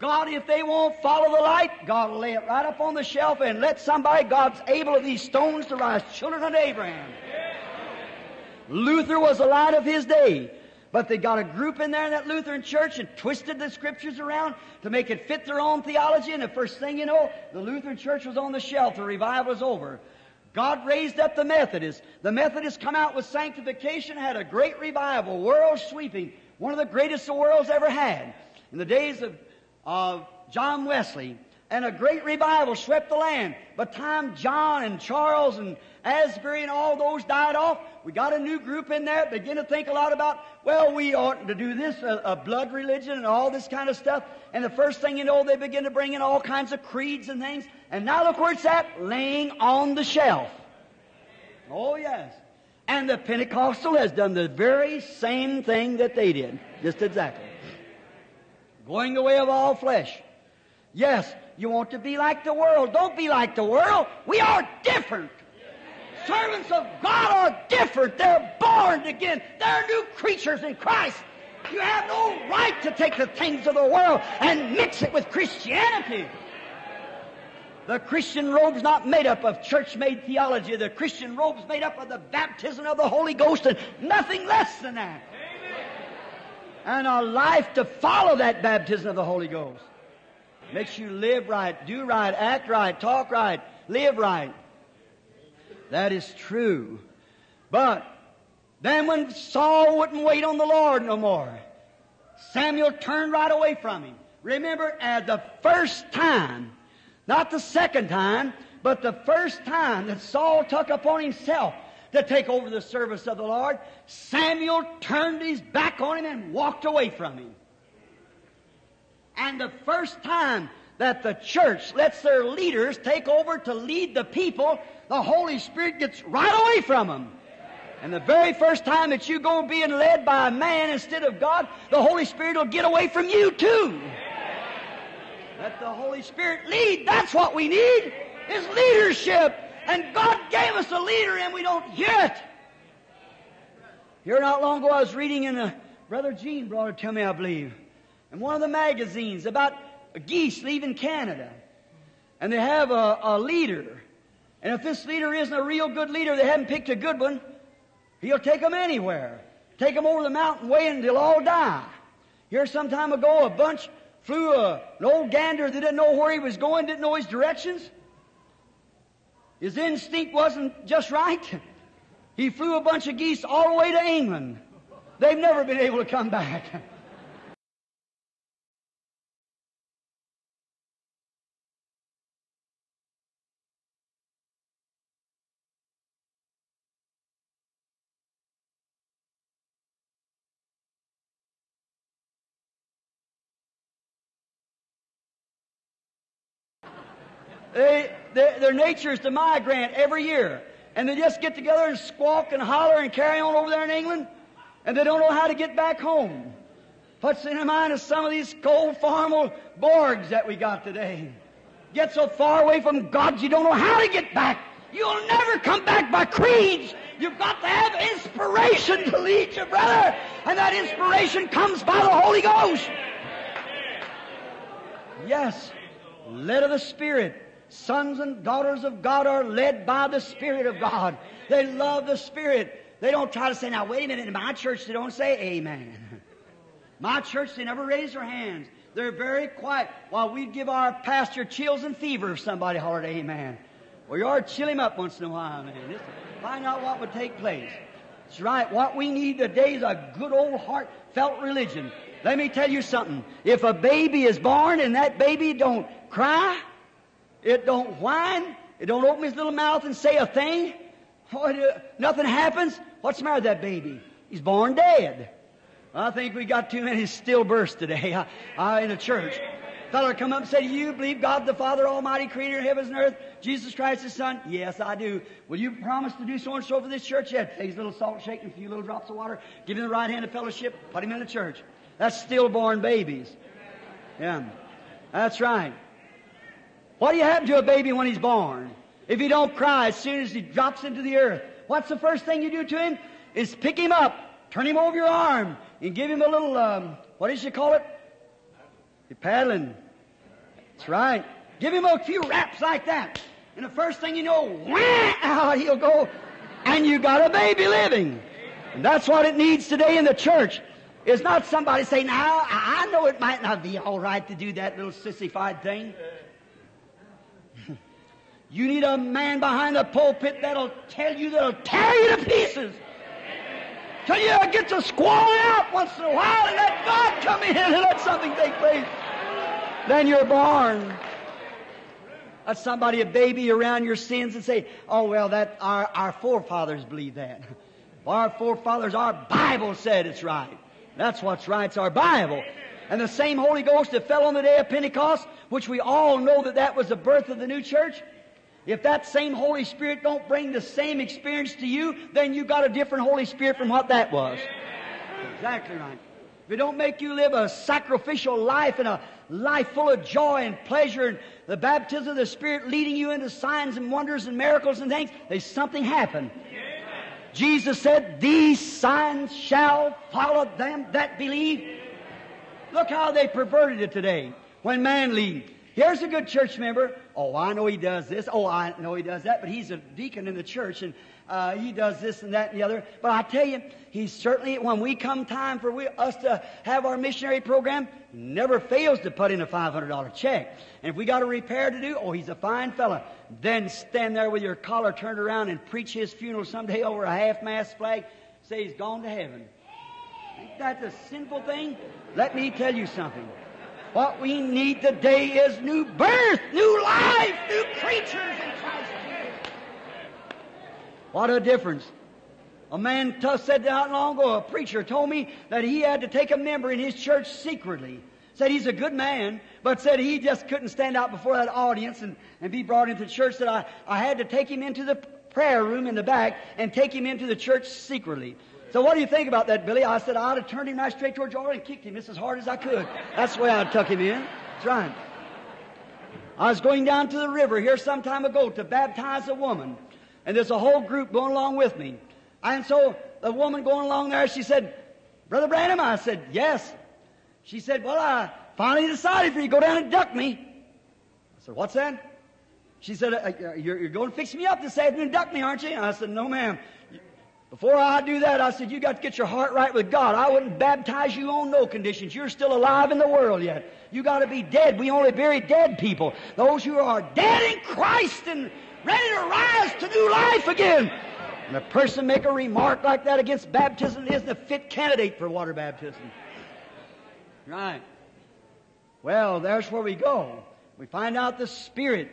God, if they won't follow the light, God will lay it right up on the shelf and let somebody, God's able of these stones to rise, children of Abraham. Amen. Luther was the light of his day. But they got a group in there in that Lutheran church and twisted the scriptures around to make it fit their own theology. And the first thing you know, the Lutheran church was on the shelf. The revival was over. God raised up the Methodists. The Methodists come out with sanctification, had a great revival, world-sweeping, one of the greatest the world's ever had. In the days of John Wesley, and a great revival swept the land. By the time John and Charles and Asbury and all those died off, we got a new group in there, begin to think a lot about, well, we ought to do this, a blood religion and all this kind of stuff. And the first thing you know, they begin to bring in all kinds of creeds and things. And now look where it's at, laying on the shelf. Oh, yes. And the Pentecostal has done the very same thing that they did, just exactly. Going the way of all flesh. Yes. You want to be like the world. Don't be like the world. We are different. Yeah. Servants of God are different. They're born again. They're new creatures in Christ. You have no right to take the things of the world and mix it with Christianity. The Christian robe's not made up of church-made theology. The Christian robe's made up of the baptism of the Holy Ghost and nothing less than that. Amen. And a life to follow that baptism of the Holy Ghost. Makes you live right, do right, act right, talk right, live right. That is true. But then when Saul wouldn't wait on the Lord no more, Samuel turned right away from him. Remember, at the first time, not the second time, but the first time that Saul took upon himself to take over the service of the Lord, Samuel turned his back on him and walked away from him. And the first time that the church lets their leaders take over to lead the people, the Holy Spirit gets right away from them. And the very first time that you go being led by a man instead of God, the Holy Spirit will get away from you too. Let the Holy Spirit lead. That's what we need, is leadership. And God gave us a leader and we don't hear it. Here not long ago I was reading, and Brother Gene brought it to me, I believe, in one of the magazines about geese leaving Canada. And they have a leader. And if this leader isn't a real good leader, they haven't picked a good one, he'll take them anywhere. Take them over the mountain way and they'll all die. Here some time ago, a bunch flew an old gander that didn't know where he was going, didn't know his directions. His instinct wasn't just right. He flew a bunch of geese all the way to England. They've never been able to come back. Their nature is to migrate every year. And they just get together and squawk and holler and carry on over there in England. And they don't know how to get back home. Puts in mind of some of these cold farmal borgs that we got today. Get so far away from God you don't know how to get back. You'll never come back by creeds. You've got to have inspiration to lead your brother. And that inspiration comes by the Holy Ghost. Yes, led of the Spirit. Sons and daughters of God are led by the Spirit of God. They love the Spirit. They don't try to say, now, wait a minute, in my church they don't say amen. My church, they never raise their hands. They're very quiet. While we give our pastor chills and fever if somebody hollered amen. Well, you ought to chill him up once in a while, man. Find out what would take place. That's right. What we need today is a good old heartfelt religion. Let me tell you something. If a baby is born and that baby don't cry, it don't whine, it don't open his little mouth and say a thing, nothing happens, what's the matter with that baby? He's born dead. I think we got too many stillbirths today in the church. A fellow come up and say, do you believe God the Father Almighty, creator of heavens and earth, Jesus Christ his Son? Yes, I do. Will you promise to do so and so for this church? Yeah, take his little salt shaking, a few little drops of water, give him the right hand of fellowship, put him in the church. That's stillborn babies. Yeah, that's right. What do you happen to a baby when he's born? If he don't cry as soon as he drops into the earth, what's the first thing you do to him? Is pick him up, turn him over your arm, and give him a little, what did you call it? You're paddling. That's right. Give him a few raps like that. And the first thing you know, wham, out he'll go, and you got a baby living. And that's what it needs today in the church. It's not somebody saying, now, I know it might not be all right to do that little sissified thing. You need a man behind the pulpit that'll tell you, that'll tear you to pieces. Till you get to squall out once in a while and let God come in and let something take place. Then you're born. Let somebody, a baby, around your sins and say, oh, well, that our forefathers believe that. Our forefathers, our Bible said it's right. That's what's right, it's our Bible. And the same Holy Ghost that fell on the day of Pentecost, which we all know that that was the birth of the new church, if that same Holy Spirit don't bring the same experience to you, then you got a different Holy Spirit from what that was. Exactly right. If it don't make you live a sacrificial life and a life full of joy and pleasure and the baptism of the Spirit leading you into signs and wonders and miracles and things, there's something happened. Jesus said, these signs shall follow them that believe. Look how they perverted it today when man leaves. Here's a good church member. Oh, I know he does this. Oh, I know he does that. But he's a deacon in the church, and he does this and that and the other. But I tell you, he's certainly, when we come time for us to have our missionary program, never fails to put in a $500 check. And if we got a repair to do, oh, he's a fine fella. Then stand there with your collar turned around and preach his funeral someday over a half-mast flag, say he's gone to heaven. Ain't that a sinful thing? Let me tell you something. What we need today is new birth, new life, new creatures in Christ Jesus. What a difference. A man said not long ago, a preacher told me that he had to take a member in his church secretly. Said he's a good man, but said he just couldn't stand out before that audience and be brought into church. That I had to take him into the prayer room in the back and take him into the church secretly. So what do you think about that, Billy? I said, I would have turned him right straight towards Jordan and kicked him just as hard as I could. That's the way I would tuck him in. That's right. I was going down to the river here some time ago to baptize a woman. And there's a whole group going along with me. And so the woman going along there, she said, Brother Branham? I said, yes. She said, well, I finally decided for you to go down and duck me. I said, what's that? She said, you're going to fix me up this afternoon and duck me, aren't you? And I said, no, ma'am. Before I do that, I said, you got to get your heart right with God. I wouldn't baptize you on no conditions. You're still alive in the world yet. You got to be dead. We only bury dead people. Those who are dead in Christ and ready to rise to new life again. And a person make a remark like that against baptism isn't a fit candidate for water baptism. Right. Well, there's where we go. We find out the Spirit.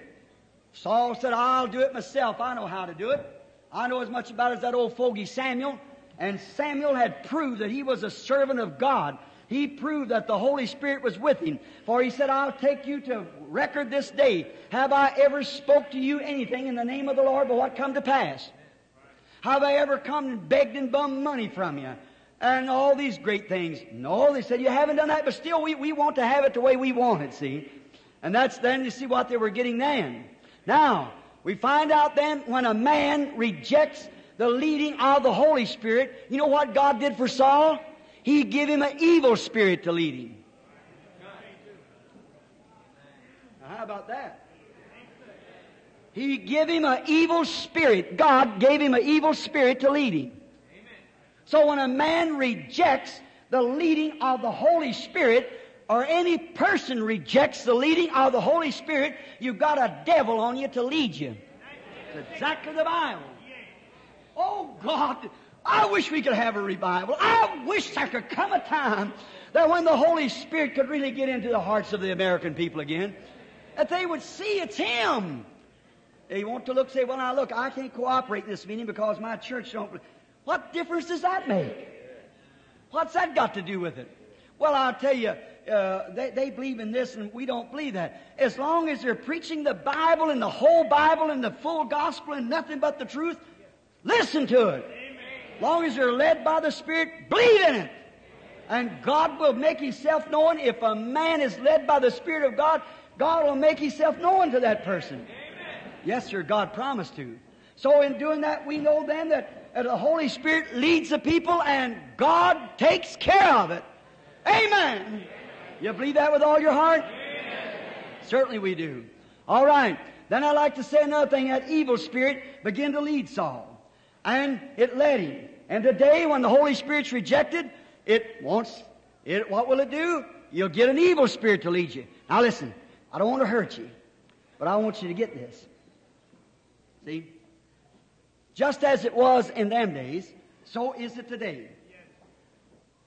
Saul said, I'll do it myself. I know how to do it. I know as much about it as that old fogey Samuel. And Samuel had proved that he was a servant of God. He proved that the Holy Spirit was with him. For he said, I'll take you to record this day. Have I ever spoke to you anything in the name of the Lord but what come to pass? Have I ever come and begged and bummed money from you? And all these great things. No, they said, you haven't done that, but still we want to have it the way we want it, see? And that's then, you see what they were getting then. Now, we find out then when a man rejects the leading of the Holy Spirit, you know what God did for Saul? He gave him an evil spirit to lead him. Now, how about that? He gave him an evil spirit. God gave him an evil spirit to lead him. Amen. So when a man rejects the leading of the Holy Spirit, or any person rejects the leading of the Holy Spirit, you've got a devil on you to lead you. That's exactly the Bible. Oh, God, I wish we could have a revival. I wish there could come a time that when the Holy Spirit could really get into the hearts of the American people again, that they would see it's Him. They want to look and say, well, now, look, I can't cooperate in this meeting because my church don't... What difference does that make? What's that got to do with it? Well, I'll tell you, they believe in this and we don't believe that. As long as they're preaching the Bible and the whole Bible and the full gospel and nothing but the truth, listen to it. As long as they're led by the Spirit, believe in it. And God will make Himself known. If a man is led by the Spirit of God, God will make Himself known to that person. Yes, sir, God promised to. So in doing that, we know then that the Holy Spirit leads the people and God takes care of it. Amen. Amen. You believe that with all your heart? Amen. Certainly we do. All right. Then I'd like to say another thing. That evil spirit began to lead Saul. And it led him. And today when the Holy Spirit's rejected, it wants it. What will it do? You'll get an evil spirit to lead you. Now listen, I don't want to hurt you, but I want you to get this. See, just as it was in them days, so is it today.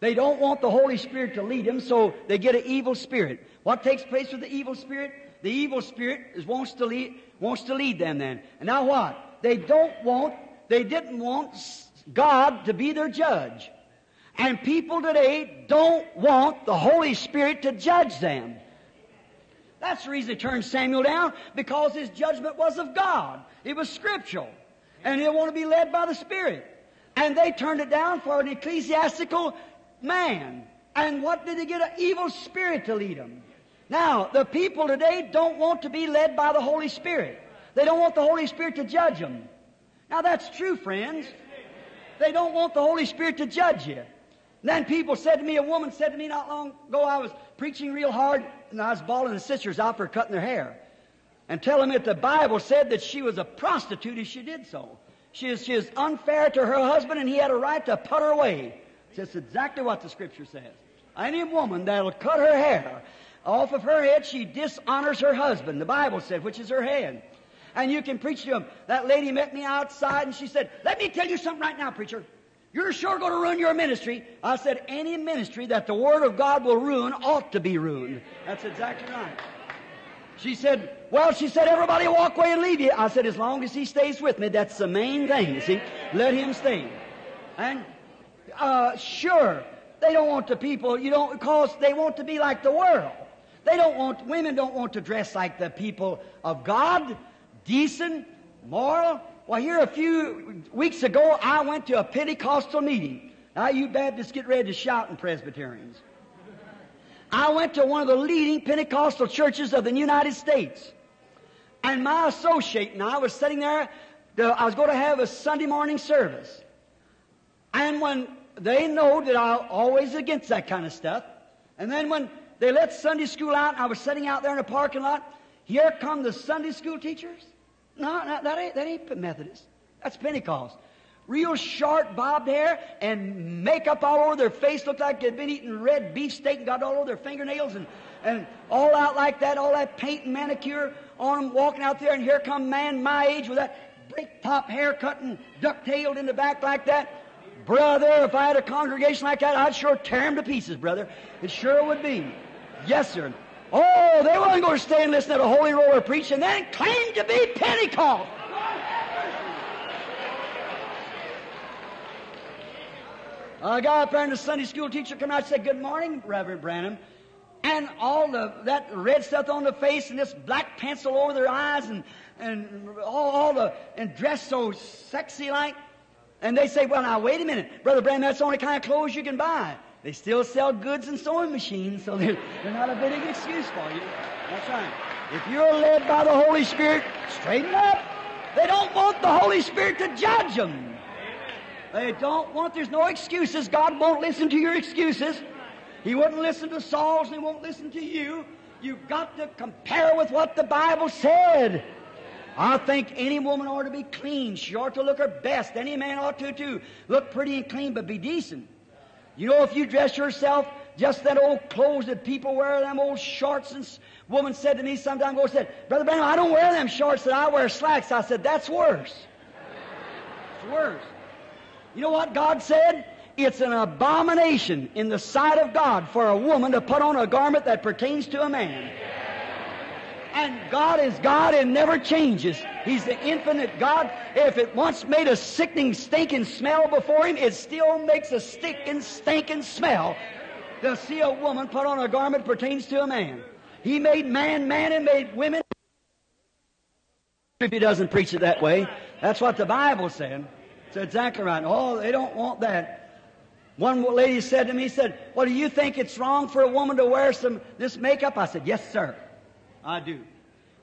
They don't want the Holy Spirit to lead them, so they get an evil spirit. What takes place with the evil spirit? The evil spirit wants to lead them then. And now what? They didn't want God to be their judge. And people today don't want the Holy Spirit to judge them. That's the reason they turned Samuel down, because his judgment was of God. It was scriptural. And he wanted to be led by the Spirit. And they turned it down for an ecclesiastical man. And what did they get? An evil spirit to lead them. Now, the people today don't want to be led by the Holy Spirit. They don't want the Holy Spirit to judge them. Now, that's true, friends. They don't want the Holy Spirit to judge you. And then people said to me, a woman said to me not long ago, I was preaching real hard, and I was bawling the sisters out for cutting their hair, and telling them that the Bible said that she was a prostitute if she did so. She is unfair to her husband, and he had a right to put her away. That's exactly what the Scripture says. Any woman that'll cut her hair off of her head, she dishonors her husband, the Bible said, which is her head. And you can preach to them. That lady met me outside, and she said, let me tell you something right now, preacher. You're sure going to ruin your ministry. I said, any ministry that the Word of God will ruin ought to be ruined. That's exactly right. She said, everybody walk away and leave you. I said, as long as he stays with me, that's the main thing, you see. Let him stay. And, sure, they don't want the people, because they want to be like the world. Women don't want to dress like the people of God. Decent, moral. Well, here a few weeks ago, I went to a Pentecostal meeting. Now, you Baptists get ready to shout and Presbyterians. I went to one of the leading Pentecostal churches of the United States. And my associate and I was sitting there. I was going to have a Sunday morning service. And when they know that I'm always against that kind of stuff, and then when they let Sunday school out, I was sitting out there in a parking lot. Here come the Sunday school teachers. No, that ain't Methodist. That's Pentecost. Real short, bobbed hair, and makeup all over their face. Looked like they'd been eating red beefsteak and got all over their fingernails and all out like that, all that paint and manicure on them, walking out there. And here come man my age with that brick top haircut and ducktailed in the back like that. Brother, if I had a congregation like that, I'd sure tear him to pieces, brother. It sure would be. Yes, sir. Oh, they weren't going to stay and listen to the Holy Roller preach and then claim to be Pentecost. A guy up there and the Sunday school teacher come out and said, good morning, Reverend Branham. And all that red stuff on the face and this black pencil over their eyes and dressed so sexy-like. And they say, well, now, wait a minute. Brother Branham, that's the only kind of clothes you can buy. They still sell goods and sewing machines, so they're not a big excuse for you. That's right. If you're led by the Holy Spirit, straighten up. They don't want the Holy Spirit to judge them. They don't want, there's no excuses. God won't listen to your excuses. He wouldn't listen to Saul's, and He won't listen to you. You've got to compare with what the Bible said. I think any woman ought to be clean. She ought to look her best. Any man ought to, too. Look pretty and clean, but be decent. You know, if you dress yourself just that old clothes that people wear, them old shorts. And woman said to me sometime ago, said, Brother Branham, I don't wear them shorts, that I wear slacks. I said, that's worse. It's worse. You know what God said? It's an abomination in the sight of God for a woman to put on a garment that pertains to a man. And God is God and never changes. He's the infinite God. If it once made a sickening, stinking smell before Him, it still makes a stinking, stinking smell to see a woman put on a garment that pertains to a man. He made man, man, and made women. If He doesn't preach it that way, that's what the Bible said. It's exactly right. Oh, they don't want that. One lady said to me, said, well, do you think it's wrong for a woman to wear this makeup? I said, yes, sir, I do.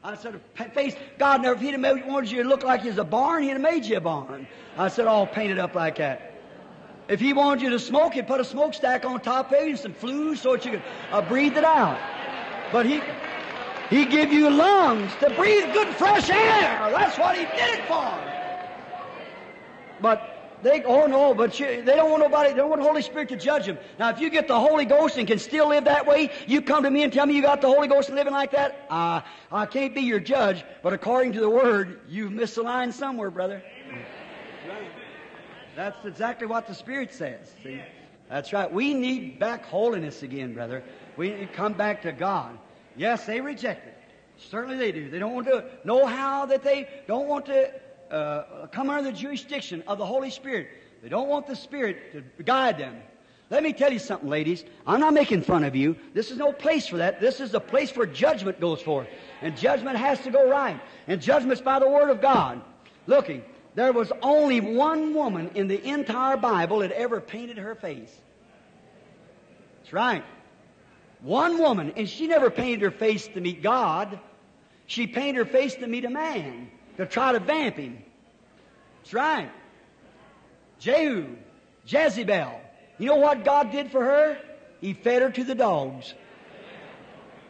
I said, face, God, never, if He'd have wanted you to look like you was a barn, He'd have made you a barn. I said, all painted up like that. If He wanted you to smoke, He'd put a smokestack on top of you and some flues so that you could breathe it out. But He give you lungs to breathe good, fresh air. That's what He did it for. But they don't want nobody, they don't want the Holy Spirit to judge them. Now, if you get the Holy Ghost and can still live that way, you come to me and tell me you got the Holy Ghost and living like that, I can't be your judge, but according to the Word, you've missed a line somewhere, brother. Right. That's exactly what the Spirit says, see? That's right. We need back holiness again, brother. We need to come back to God. Yes, they reject it. Certainly they do. They don't want to know how that they don't want to... come under the jurisdiction of the Holy Spirit. They don't want the Spirit to guide them. Let me tell you something, ladies. I'm not making fun of you. This is no place for that. This is the place where judgment goes forth. And judgment has to go right. And judgment's by the Word of God. Looking, there was only one woman in the entire Bible that ever painted her face. That's right. One woman. And she never painted her face to meet God. She painted her face to meet a man. To try to vamp him. That's right. Jehu, Jezebel. You know what God did for her? He fed her to the dogs.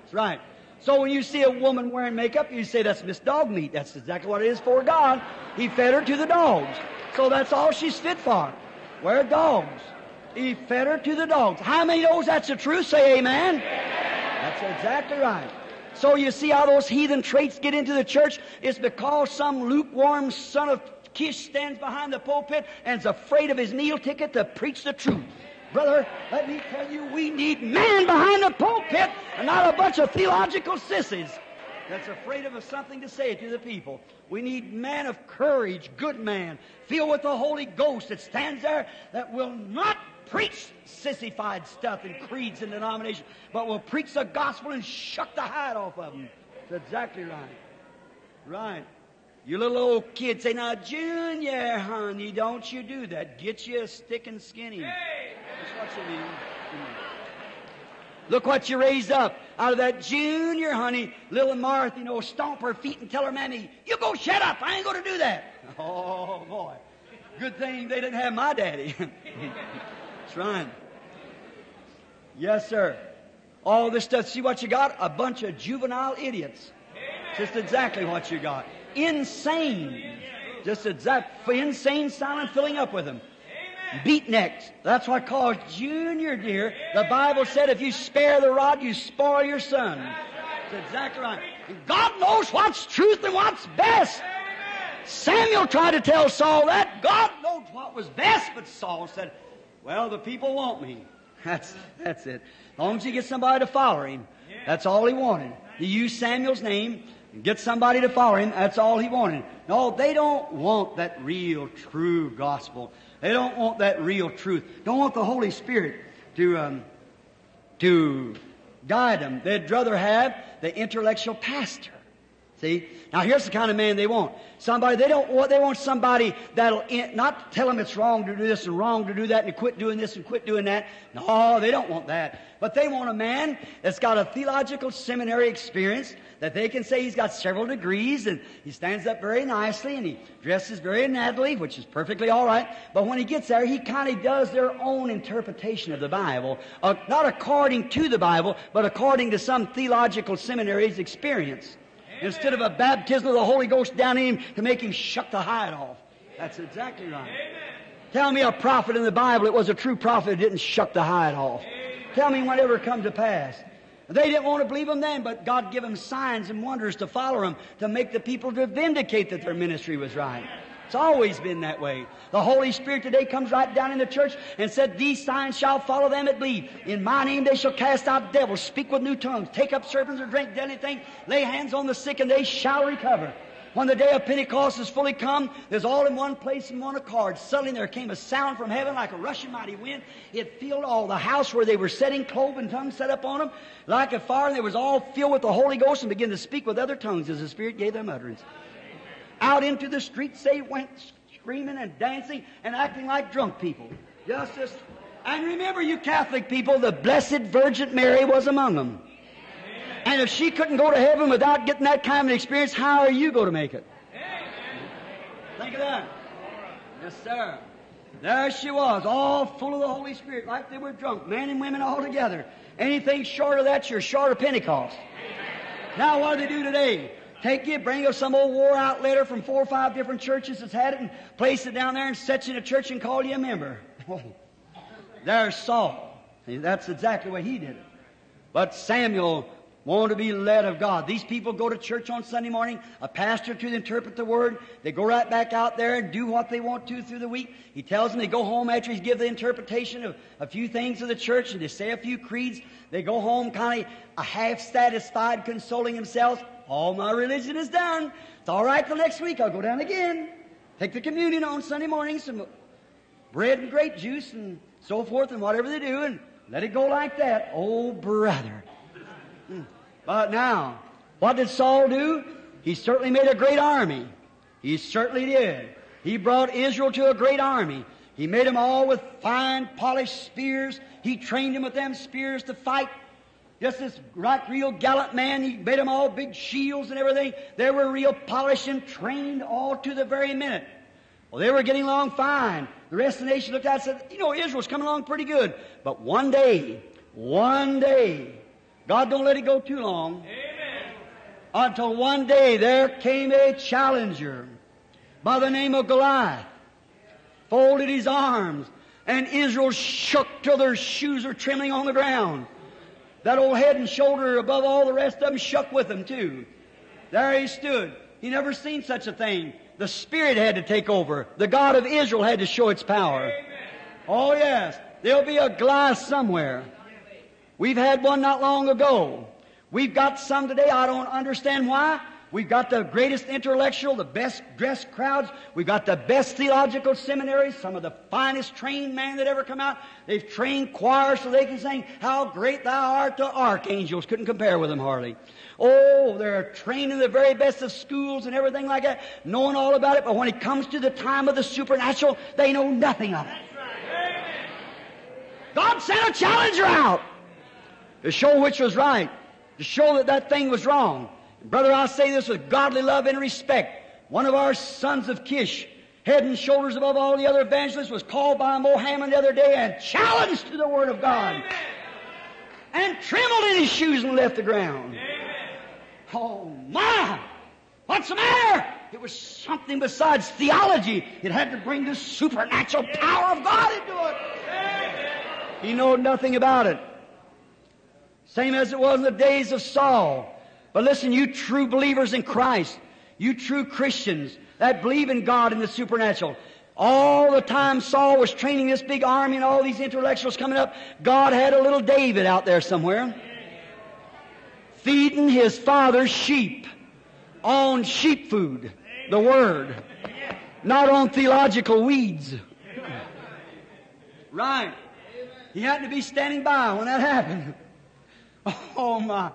That's right. So when you see a woman wearing makeup, you say that's Miss Dog Meat. That's exactly what it is for God. He fed her to the dogs. So that's all she's fit for. Wear dogs. He fed her to the dogs. How many knows that's the truth? Say amen. That's exactly right. So you see how those heathen traits get into the church? It's because some lukewarm son of Kish stands behind the pulpit and is afraid of his meal ticket to preach the truth. Brother, let me tell you, we need men behind the pulpit and not a bunch of theological sissies that's afraid of something to say to the people. We need man of courage, good man, filled with the Holy Ghost that stands there that will not preach sissified stuff and creeds and denominations, but will preach the gospel and shuck the hide off of them. That's exactly right. Right. You little old kid say, now, Junior, honey, don't you do that. Get you a stick and skinny. Hey. That's what you mean. Look what you raised up out of that Junior, honey. Little Martha, you know, stomp her feet and tell her mammy, you go shut up. I ain't going to do that. Oh, boy. Good thing they didn't have my daddy. Right. Yes, sir. All this stuff. See what you got? A bunch of juvenile idiots. Amen. Just exactly what you got. Insane. Just exact insane silent filling up with them. Amen. Beatniks. That's what caused Junior, dear. The Bible said if you spare the rod, you spoil your son. That's exactly right. And God knows what's truth and what's best. Amen. Samuel tried to tell Saul that. God knows what was best, but Saul said, well, the people want me. That's it. As long as you get somebody to follow him, that's all he wanted. He used Samuel's name and get somebody to follow him. That's all he wanted. No, they don't want that real, true gospel. They don't want that real truth. Don't want the Holy Spirit to guide them. They'd rather have the intellectual pastor. See? Now here's the kind of man they want. Somebody, they want somebody that'll not tell them it's wrong to do this and wrong to do that and quit doing this and quit doing that. No, they don't want that. But they want a man that's got a theological seminary experience that they can say he's got several degrees and he stands up very nicely and he dresses very neatly, which is perfectly all right. But when he gets there, he kind of does their own interpretation of the Bible, not according to the Bible, but according to some theological seminary's experience. Instead of a baptism of the Holy Ghost down in him to make him shuck the hide off. That's exactly right. Amen. Tell me a prophet in the Bible that was a true prophet didn't shuck the hide off. Amen. Tell me whatever come to pass. They didn't want to believe him then, but God gave them signs and wonders to follow him to make the people to vindicate that their ministry was right. It's always been that way. The Holy Spirit today comes right down in the church and said, "These signs shall follow them that believe. In my name they shall cast out devils, speak with new tongues, take up serpents or drink deadly things, lay hands on the sick and they shall recover." When the day of Pentecost is fully come, there's all in one place and one accord. Suddenly there came a sound from heaven like a rushing mighty wind. It filled all the house where they were sitting, cloven tongues set up on them like a fire, and they was all filled with the Holy Ghost and began to speak with other tongues as the Spirit gave them utterance. Out into the streets they went screaming and dancing and acting like drunk people. Justice. And remember, you Catholic people, the Blessed Virgin Mary was among them. Amen. And if she couldn't go to heaven without getting that kind of experience, how are you going to make it? Amen. Think of that. Yes, sir. There she was, all full of the Holy Spirit, like they were drunk, men and women all together. Anything short of that, you're short of Pentecost. Amen. Now what do they do today? Take it, bring us some old wore-out letter from 4 or 5 different churches that's had it and place it down there and set you in a church and call you a member. There's Saul. See, that's exactly what he did it. But Samuel wanted to be led of God. These people go to church on Sunday morning, a pastor to interpret the Word. They go right back out there and do what they want to through the week. He tells them they go home after he gives the interpretation of a few things of the church and they say a few creeds. They go home kind of half-satisfied, consoling themselves. All my religion is done. It's all right till next week. I'll go down again. Take the communion on Sunday morning, some bread and grape juice and so forth and whatever they do, and let it go like that. Oh, brother. But now, what did Saul do? He certainly made a great army. He certainly did. He brought Israel to a great army. He made them all with fine, polished spears. He trained them with them spears to fight. Just this right real gallant man, he made them all big shields and everything. They were real polished and trained all to the very minute. Well, they were getting along fine. The rest of the nation looked out and said, you know, Israel's coming along pretty good. But one day, God don't let it go too long. Amen. Until one day there came a challenger by the name of Goliath, folded his arms, and Israel shook till their shoes were trembling on the ground. That old head and shoulder above all the rest of them shook with them, too. There he stood. He never seen such a thing. The Spirit had to take over. The God of Israel had to show its power. Amen. Oh, yes. There'll be a Goliath somewhere. We've had one not long ago. We've got some today. I don't understand why. We've got the greatest intellectual, the best-dressed crowds. We've got the best theological seminaries, some of the finest trained men that ever come out. They've trained choirs so they can sing, "How great thou art," the archangels. Couldn't compare with them hardly. Oh, they're trained in the very best of schools and everything like that, knowing all about it. But when it comes to the time of the supernatural, they know nothing of it. That's right. Amen. God sent a challenger out to show which was right, to show that thing was wrong. Brother, I say this with godly love and respect. One of our sons of Kish, head and shoulders above all the other evangelists, was called by Mohammed the other day and challenged to the Word of God. Amen. And trembled in his shoes and left the ground. Amen. Oh, my! What's the matter? It was something besides theology. It had to bring the supernatural power of God into it. Amen. He knew nothing about it. Same as it was in the days of Saul. But listen, you true believers in Christ, you true Christians that believe in God and the supernatural, all the time Saul was training this big army and all these intellectuals coming up, God had a little David out there somewhere feeding his father's sheep on sheep food, the Word, not on theological weeds. Right. He happened to be standing by when that happened. Oh, my.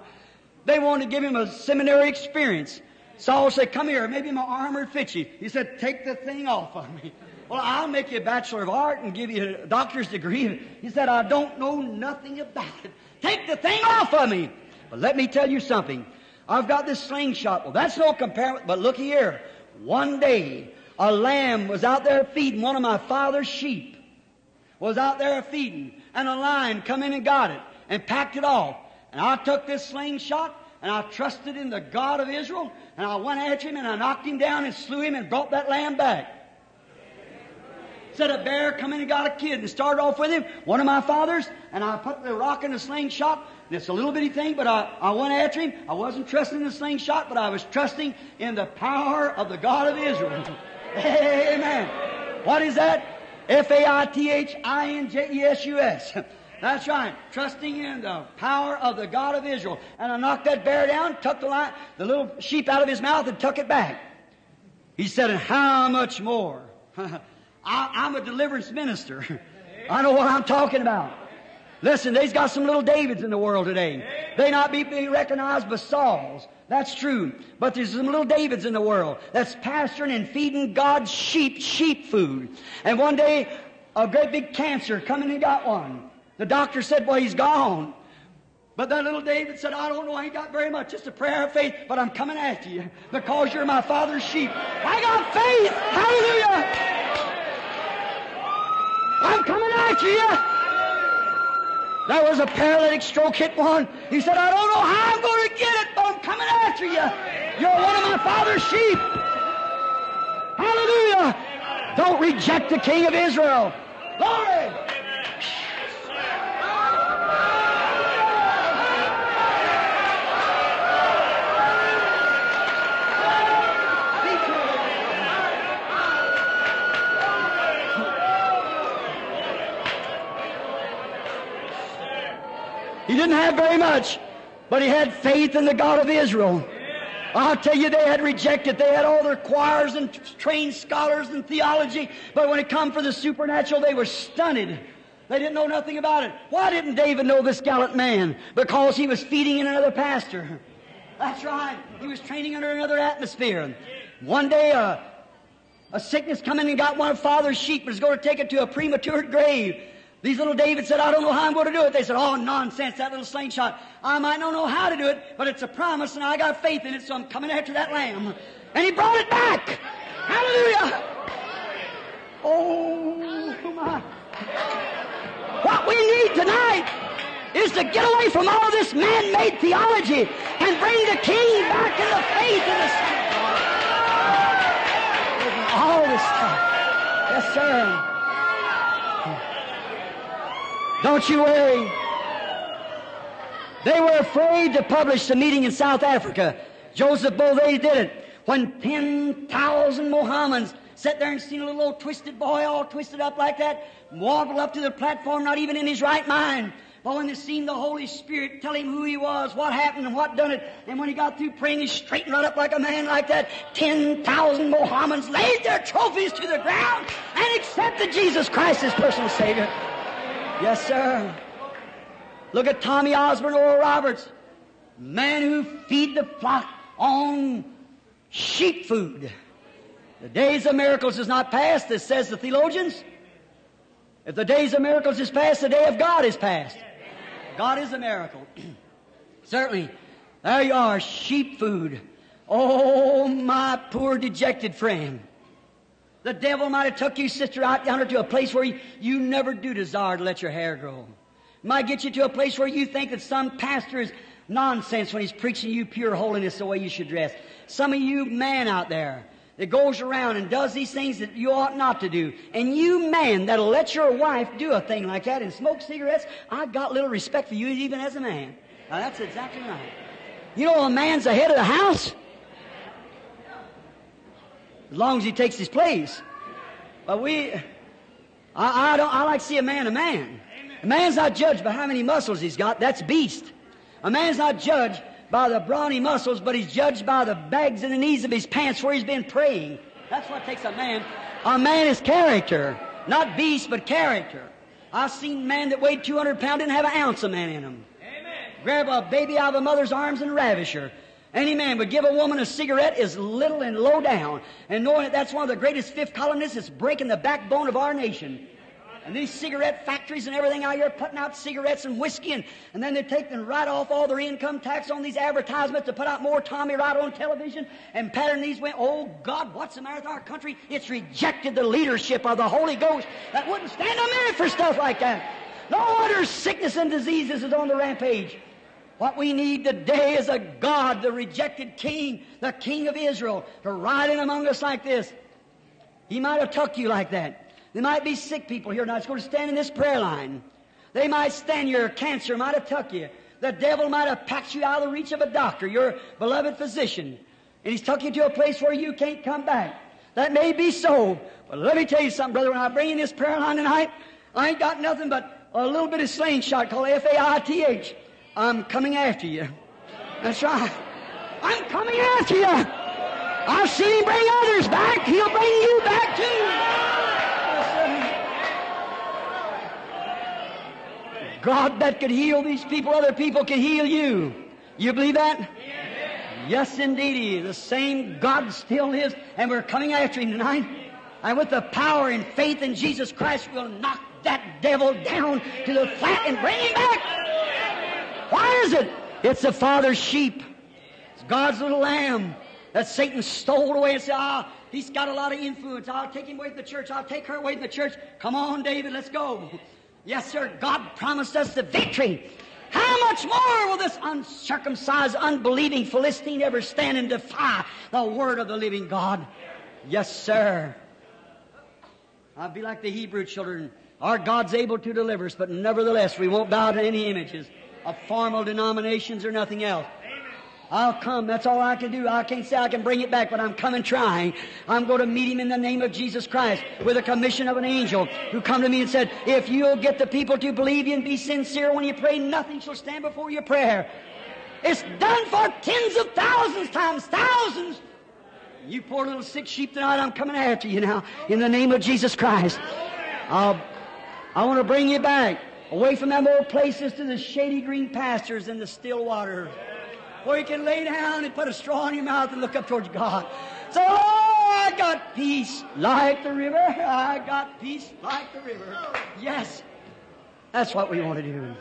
They wanted to give him a seminary experience. Saul said, come here, maybe my arm will fit you. He said, take the thing off of me. Well, I'll make you a Bachelor of Art and give you a doctor's degree. He said, I don't know nothing about it. Take the thing off of me. But let me tell you something. I've got this slingshot. Well, that's no comparison, but look here. One day, a lamb was out there feeding. One of my father's sheep was out there feeding. And a lion come in and got it and packed it off. And I took this slingshot and I trusted in the God of Israel. And I went at him and I knocked him down and slew him and brought that lamb back. Said a bear come in and got a kid and started off with him, one of my fathers, and I put the rock in the slingshot. And it's a little bitty thing, but I went after him. I wasn't trusting the slingshot, but I was trusting in the power of the God of Israel. Amen. What is that? Faithingus. That's right. Trusting in the power of the God of Israel. And I knocked that bear down, tucked the little sheep out of his mouth and tuck it back. He said, and how much more? I'm a deliverance minister. I know what I'm talking about. Listen, they's got some little Davids in the world today. They not be being recognized by Sauls. That's true. But there's some little Davids in the world that's pastoring and feeding God's sheep, sheep food. And one day, a great big cancer come in and got one. The doctor said, well, he's gone. But that little David said, I don't know, I ain't got very much. Just a prayer of faith, but I'm coming after you because you're my father's sheep. I got faith. Hallelujah. I'm coming after you. There was a paralytic stroke hit one. He said, I don't know how I'm going to get it, but I'm coming after you. You're one of my father's sheep. Hallelujah. Don't reject the King of Israel. Glory. He didn't have very much, but he had faith in the God of Israel. I'll tell you, they had rejected. They had all their choirs and trained scholars and theology, but when it come for the supernatural, they were stunted. They didn't know nothing about it. Why didn't David know this gallant man? Because he was feeding in another pastor. That's right. He was training under another atmosphere. One day, a sickness come in and got one of father's sheep, but was going to take it to a premature grave. These little David said, I don't know how I'm going to do it. They said, oh, nonsense, that little slingshot. I might not know how to do it, but it's a promise, and I got faith in it, so I'm coming after that lamb. And he brought it back. Hallelujah. Oh, my. What we need tonight is to get away from all this man-made theology and bring the King back in the faith and the sacrifice. All this stuff. Yes, sir. Don't you worry. They were afraid to publish the meeting in South Africa. Joseph Bovey did it. When 10,000 Mohammedans sat there and seen a little old twisted boy all twisted up like that, wobble up to the platform, not even in his right mind. But when they seen the Holy Spirit tell him who he was, what happened and what done it, and when he got through praying, he straightened right up like a man like that. 10,000 Mohammedans laid their trophies to the ground and accepted Jesus Christ as personal Savior. Yes, sir. Look at Tommy Osborne, Oral Roberts. Man who feed the flock on sheep food. The days of miracles is not past, this says the theologians. If the days of miracles is past, the day of God is past. God is a miracle. Certainly. There you are, sheep food. Oh, my poor dejected friend. The devil might have took you, sister, out yonder to a place where you never do desire to let your hair grow. Might get you to a place where you think that some pastor is nonsense when he's preaching you pure holiness the way you should dress. Some of you man out there that goes around and does these things that you ought not to do. And you man that'll let your wife do a thing like that and smoke cigarettes, I got little respect for you even as a man. Now, that's exactly right. You know a man's the head of the house? As long as he takes his place. But I like to see a man a man. Amen. A man's not judged by how many muscles he's got. That's beast. A man's not judged by the brawny muscles, but he's judged by the bags in the knees of his pants where he's been praying. That's what takes a man. A man is character. Not beast, but character. I've seen men that weighed 200 pounds didn't have an ounce of man in them. Amen. Grab a baby out of a mother's arms and ravish her. Any man would give a woman a cigarette is little and low down. And knowing that that's one of the greatest fifth columnists, it's breaking the backbone of our nation. And these cigarette factories and everything out here putting out cigarettes and whiskey, and then they take and write off all their income tax on these advertisements to put out more Tommy Rod on television and pattern these women. Oh, God, what's the matter with our country? It's rejected the leadership of the Holy Ghost that wouldn't stand a minute for stuff like that. No wonder sickness and diseases is on the rampage. What we need today is a God, the rejected king, the king of Israel, to ride in among us like this. He might have tucked you like that. There might be sick people here tonight. It's going to stand in this prayer line. They might stand here. Cancer might have tucked you. The devil might have packed you out of the reach of a doctor, your beloved physician. And he's tucked you to a place where you can't come back. That may be so. But let me tell you something, brother. When I bring in this prayer line tonight, I ain't got nothing but a little bit of slingshot called F-A-I-T-H. I'm coming after you. That's right. I'm coming after you. I've seen him bring others back. He'll bring you back too. God that could heal these people, other people can heal you. You believe that? Yes, indeed. The same God still lives, and we're coming after him tonight. And with the power and faith in Jesus Christ, we'll knock that devil down to the flat and bring him back. Why is it? It's the Father's sheep. It's God's little lamb that Satan stole away and said, ah, he's got a lot of influence. I'll take him away from the church. I'll take her away from the church. Come on, David, let's go. Yes, sir, God promised us the victory. How much more will this uncircumcised, unbelieving Philistine ever stand and defy the word of the living God? Yes, sir. I'll be like the Hebrew children. Our God's able to deliver us, but nevertheless, we won't bow to any images of formal denominations or nothing else. I'll come. That's all I can do. I can't say I can bring it back, but I'm coming trying. I'm going to meet him in the name of Jesus Christ with a commission of an angel who come to me and said, if you'll get the people to believe you and be sincere when you pray, nothing shall stand before your prayer. It's done for tens of thousands times thousands. You poor little sick sheep tonight, I'm coming after you now in the name of Jesus Christ. I want to bring you back away from them old places to the shady green pastures and the still water, where you can lay down and put a straw in your mouth and look up towards God. So, oh, I got peace like the river. I got peace like the river. Yes. That's what we want to do.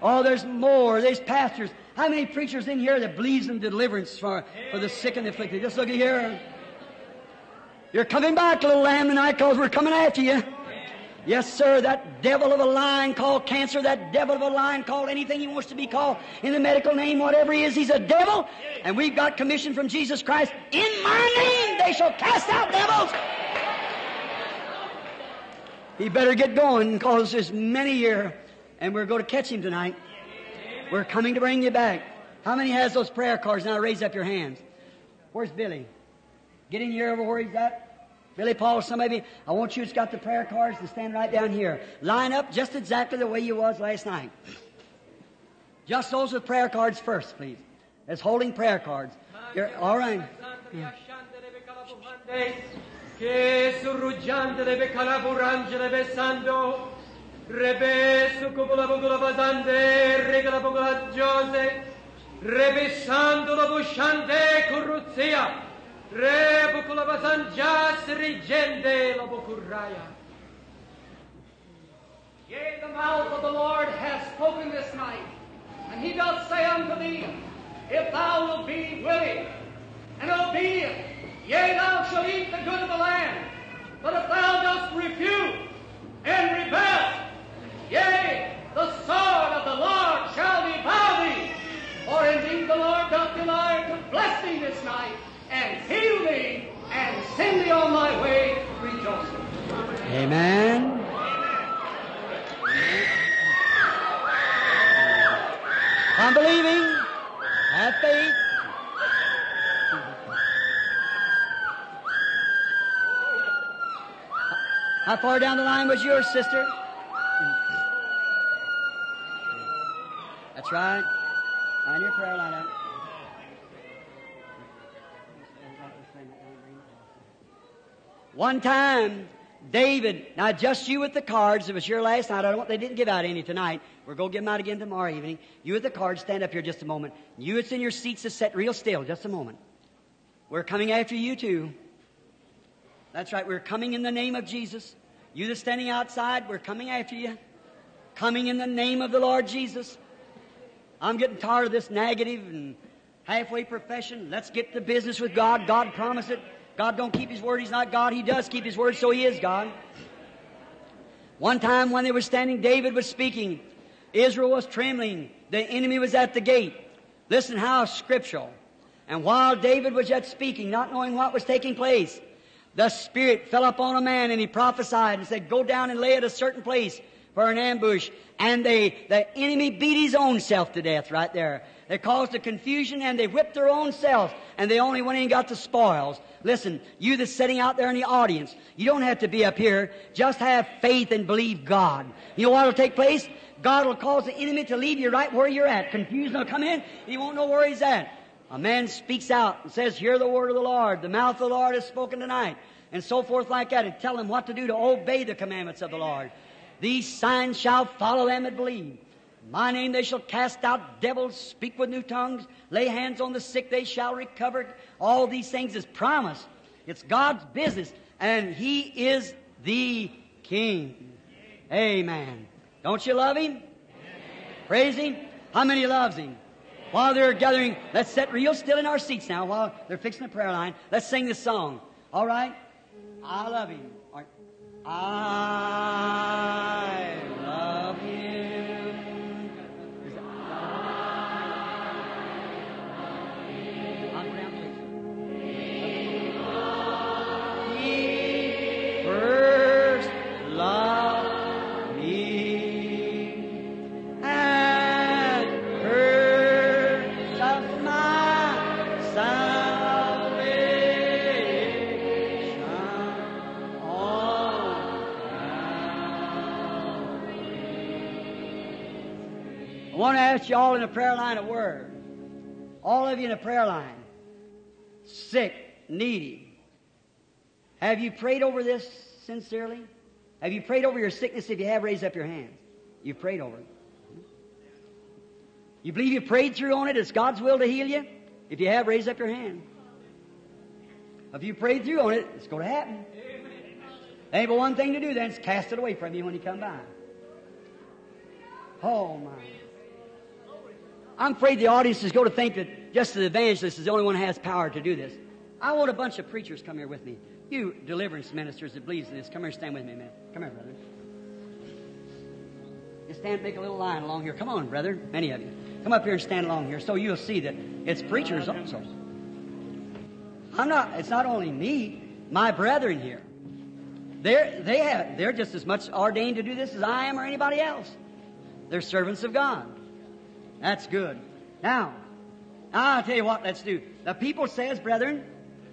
Oh, there's more. There's pastors. How many preachers in here that believes in deliverance for the sick and afflicted? Just look at here. You're coming back, little lamb, tonight because we're coming after you. Yes, sir, that devil of a line called cancer, that devil of a line called anything he wants to be called in the medical name, whatever he is, he's a devil. And we've got commission from Jesus Christ. In my name they shall cast out devils. He better get going because there's many here, and we're going to catch him tonight. We're coming to bring you back. How many has those prayer cards? Now raise up your hands. Where's Billy? Get in here over where he's at. Billy Paul, somebody, I want you that's got the prayer cards to stand right down here. Line up just exactly the way you was last night. Just those with prayer cards first, please. That's holding prayer cards. You're, all right. Yea, the mouth of the Lord hath spoken this night, and he doth say unto thee, if thou wilt be willing and obedient, yea, thou shalt eat the good of the land. But if thou dost refuse and rebel, yea, the sword of the Lord shall devour thee. For indeed the Lord doth delight to bless thee this night, and heal thee, and send thee on thy way rejoicing. Amen. I'm believing. Have faith. How far down the line was yours, sister? That's right. On your prayer line up. One time, David, now just you with the cards, it was your last night, they didn't give out any tonight, we're going to give them out again tomorrow evening. You with the cards, stand up here just a moment. You that's in your seats is set real still, just a moment. We're coming after you too. That's right, we're coming in the name of Jesus. You that's standing outside, we're coming after you. Coming in the name of the Lord Jesus. I'm getting tired of this negative and halfway profession. Let's get to business with God. God promised it. God don't keep His word. He's not God. He does keep His word, so He is God. One time when they were standing, David was speaking. Israel was trembling. The enemy was at the gate. Listen how scriptural. And while David was yet speaking, not knowing what was taking place, the Spirit fell upon a man, and he prophesied and said, go down and lay at a certain place for an ambush. And the enemy beat his own self to death right there. They caused a confusion, and they whipped their own selves, and they only went in and got the spoils. Listen, you that's sitting out there in the audience, you don't have to be up here. Just have faith and believe God. You know what will take place? God will cause the enemy to leave you right where you're at. Confusion will come in, and he won't know where he's at. A man speaks out and says, hear the word of the Lord. The mouth of the Lord has spoken tonight. And so forth like that. And tell them what to do to obey the commandments of the Lord. These signs shall follow them that believe. In my name they shall cast out devils, speak with new tongues, lay hands on the sick, they shall recover. All these things is promised. It's God's business. And He is the King. Amen. Don't you love Him? Amen. Praise Him. How many loves Him? While they're gathering, let's sit real still in our seats now while they're fixing the prayer line. Let's sing this song. All right? I love Him. Right. I love Him. I love Him. He first loved me. I want to ask you all in the prayer line a word. All of you in the prayer line. Sick, needy. Have you prayed over this sincerely? Have you prayed over your sickness? If you have, raise up your hands. You've prayed over it. You believe you prayed through on it? It's God's will to heal you? If you have, raise up your hand. If you prayed through on it, it's going to happen. There ain't but one thing to do then, is cast it away from you when you come by. Oh, my. I'm afraid the audience is going to think that just the evangelist is the only one who has power to do this. I want a bunch of preachers come here with me. You deliverance ministers that believes in this, come here, stand with me, man. Come here, brother. Just stand, make a little line along here. Come on, brother, many of you. Come up here and stand along here so you'll see that it's preachers also. It's not only me, my brethren here. They're just as much ordained to do this as I am or anybody else. They're servants of God. That's good. Now, I'll tell you what, let's do. The people says, brethren,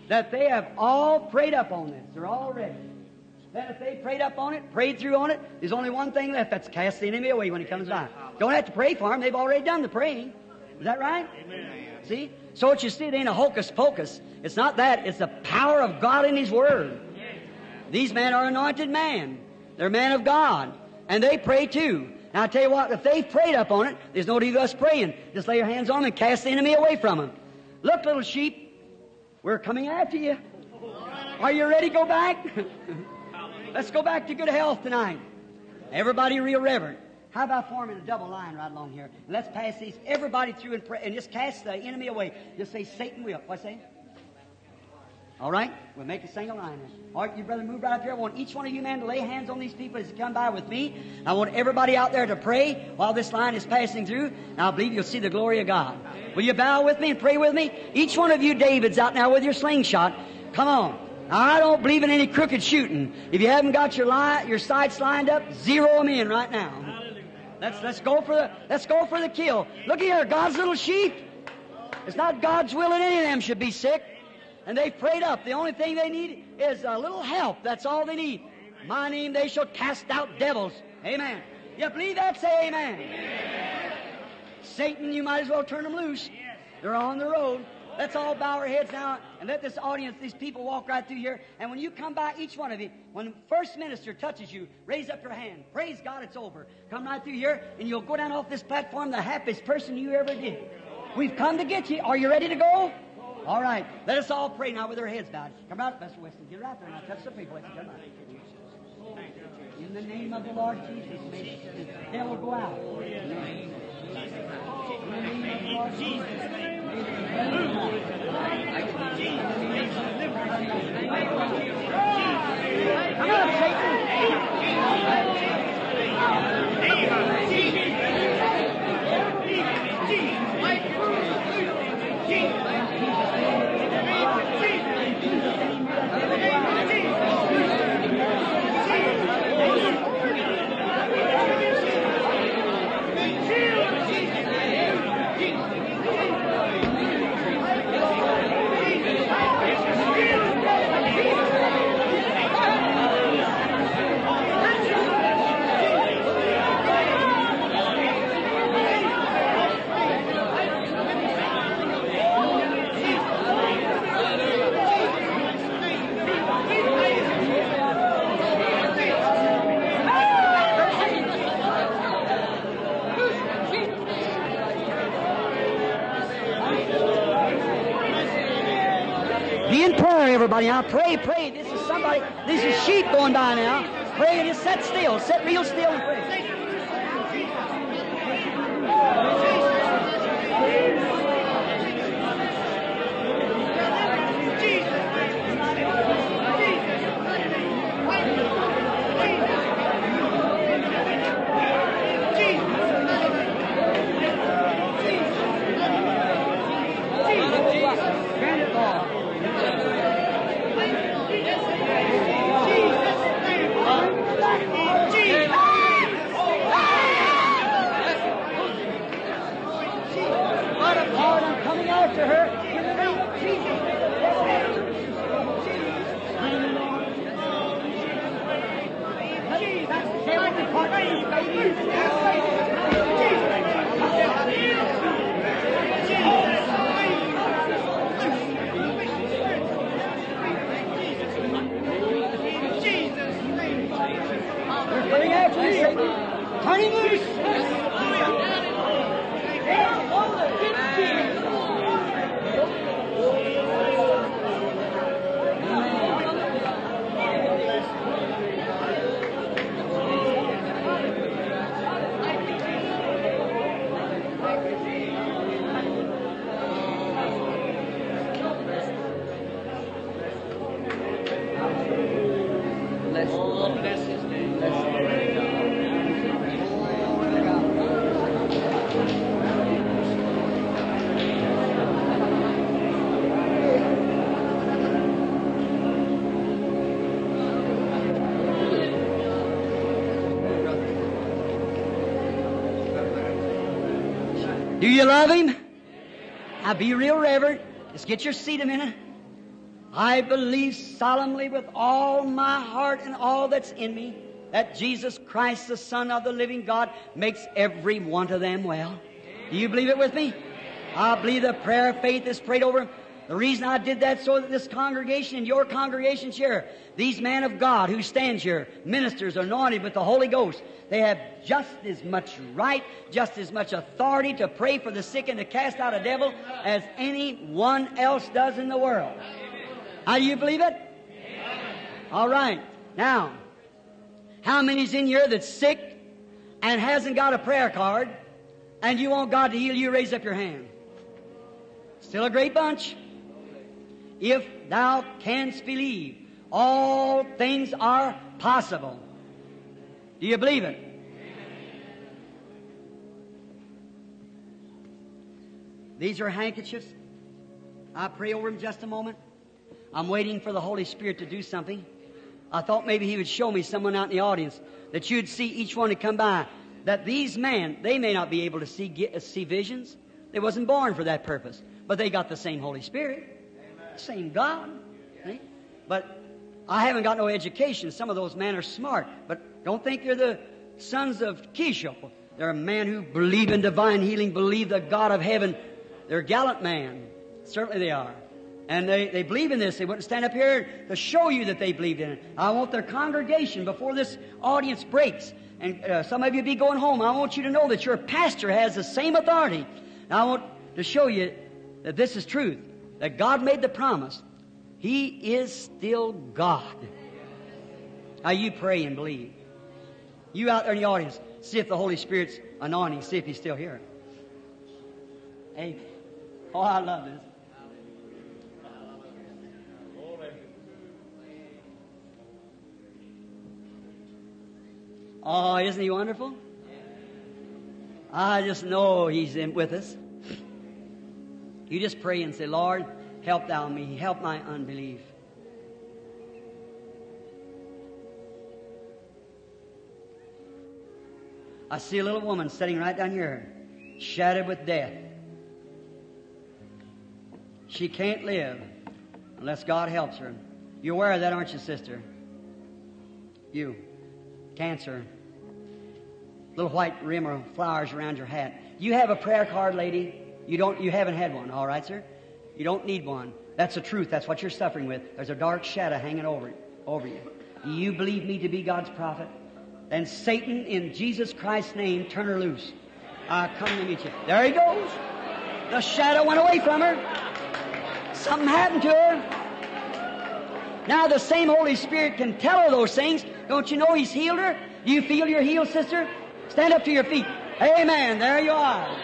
that they have all prayed up on this. They're all ready. That if they prayed up on it, prayed through on it, there's only one thing left. That's cast the enemy away when he comes by. Don't have to pray for him. They've already done the praying. Is that right? Amen. See? So what you see, it ain't a hocus-pocus. It's not that. It's the power of God in His Word. These men are anointed men. They're men of God. And they pray too. Now, I tell you what, if they've prayed up on it, there's no need of us praying. Just lay your hands on them and cast the enemy away from them. Look, little sheep, we're coming after you. Are you ready to go back? Let's go back to good health tonight. Everybody real reverent. How about forming a double line right along here? And let's pass these, everybody through and pray, and just cast the enemy away. Just say, Satan will. What's that? All right? We'll make a single line. All right, you brother, move right up here. I want each one of you men to lay hands on these people as you come by with me. I want everybody out there to pray while this line is passing through. And I believe you'll see the glory of God. Will you bow with me and pray with me? Each one of you Davids out now with your slingshot. Come on. Now, I don't believe in any crooked shooting. If you haven't got your sights lined up, zero them in right now. Let's go for the kill. Look here, God's little sheep. It's not God's will that any of them should be sick. And they've prayed up. The only thing they need is a little help. That's all they need. Amen. My name they shall cast out devils. Amen. You believe that? Say amen. Amen. Satan, you might as well turn them loose. Yes. They're on the road. Let's all bow our heads now and let this audience, these people, walk right through here. And when you come by, each one of you, when the first minister touches you, raise up your hand. Praise God, it's over. Come right through here, and you'll go down off this platform the happiest person you ever did. We've come to get you. Are you ready to go? All right. Let us all pray now with our heads bowed. Come out, Pastor Weston. Get right there now. Touch the people. Come out. In the name of the Lord Jesus, may the devil go out. Amen. Everybody now, pray. This is somebody, this is sheep going by now. Pray and just set still, set real still and pray. Do you love Him? Now be real reverent. Just get your seat a minute. I believe solemnly with all my heart and all that's in me that Jesus Christ, the Son of the living God, makes every one of them well. Do you believe it with me? I believe the prayer of faith is prayed over. The reason I did that so that this congregation and your congregations here, these men of God who stand here, ministers anointed with the Holy Ghost, they have just as much right, just as much authority to pray for the sick and to cast out a devil as anyone else does in the world. How do you believe it? All right. Now, how many's in here that's sick and hasn't got a prayer card and you want God to heal you? Raise up your hand. Still a great bunch. If thou canst believe, all things are possible. Do you believe it? These are handkerchiefs. I pray over them just a moment. I'm waiting for the Holy Spirit to do something. I thought maybe He would show me someone out in the audience that you'd see each one to come by. That these men, they may not be able to see visions. They wasn't born for that purpose. But they got the same Holy Spirit. Same God. See? But I haven't got no education. Some of those men are smart, but don't think they're the sons of Kish. They're a man who believe in divine healing, believe the God of heaven. They're a gallant man. Certainly they are. And they believe in this. They wouldn't stand up here to show you that they believed in it. I want their congregation, before this audience breaks, and some of you be going home, I want you to know that your pastor has the same authority. And I want to show you that this is truth, that God made the promise. He is still God. Now you pray and believe. You out there in the audience, see if the Holy Spirit's anointing, see if He's still here. Amen. Oh, I love this. Oh, isn't He wonderful? I just know He's in with us. You just pray and say, Lord, help Thou me. Help my unbelief. I see a little woman sitting right down here, shattered with death. She can't live unless God helps her. You're aware of that, aren't you, sister? You. Cancer. Little white rim or flowers around your hat. You have a prayer card, lady? You haven't had one, all right, sir? You don't need one. That's the truth. That's what you're suffering with. There's a dark shadow hanging over you. Do you believe me to be God's prophet? Then Satan, in Jesus Christ's name, turn her loose. I come to meet you. There he goes. The shadow went away from her. Something happened to her. Now the same Holy Spirit can tell her those things. Don't you know He's healed her? Do you feel you're healed, sister? Stand up to your feet. Amen. There you are.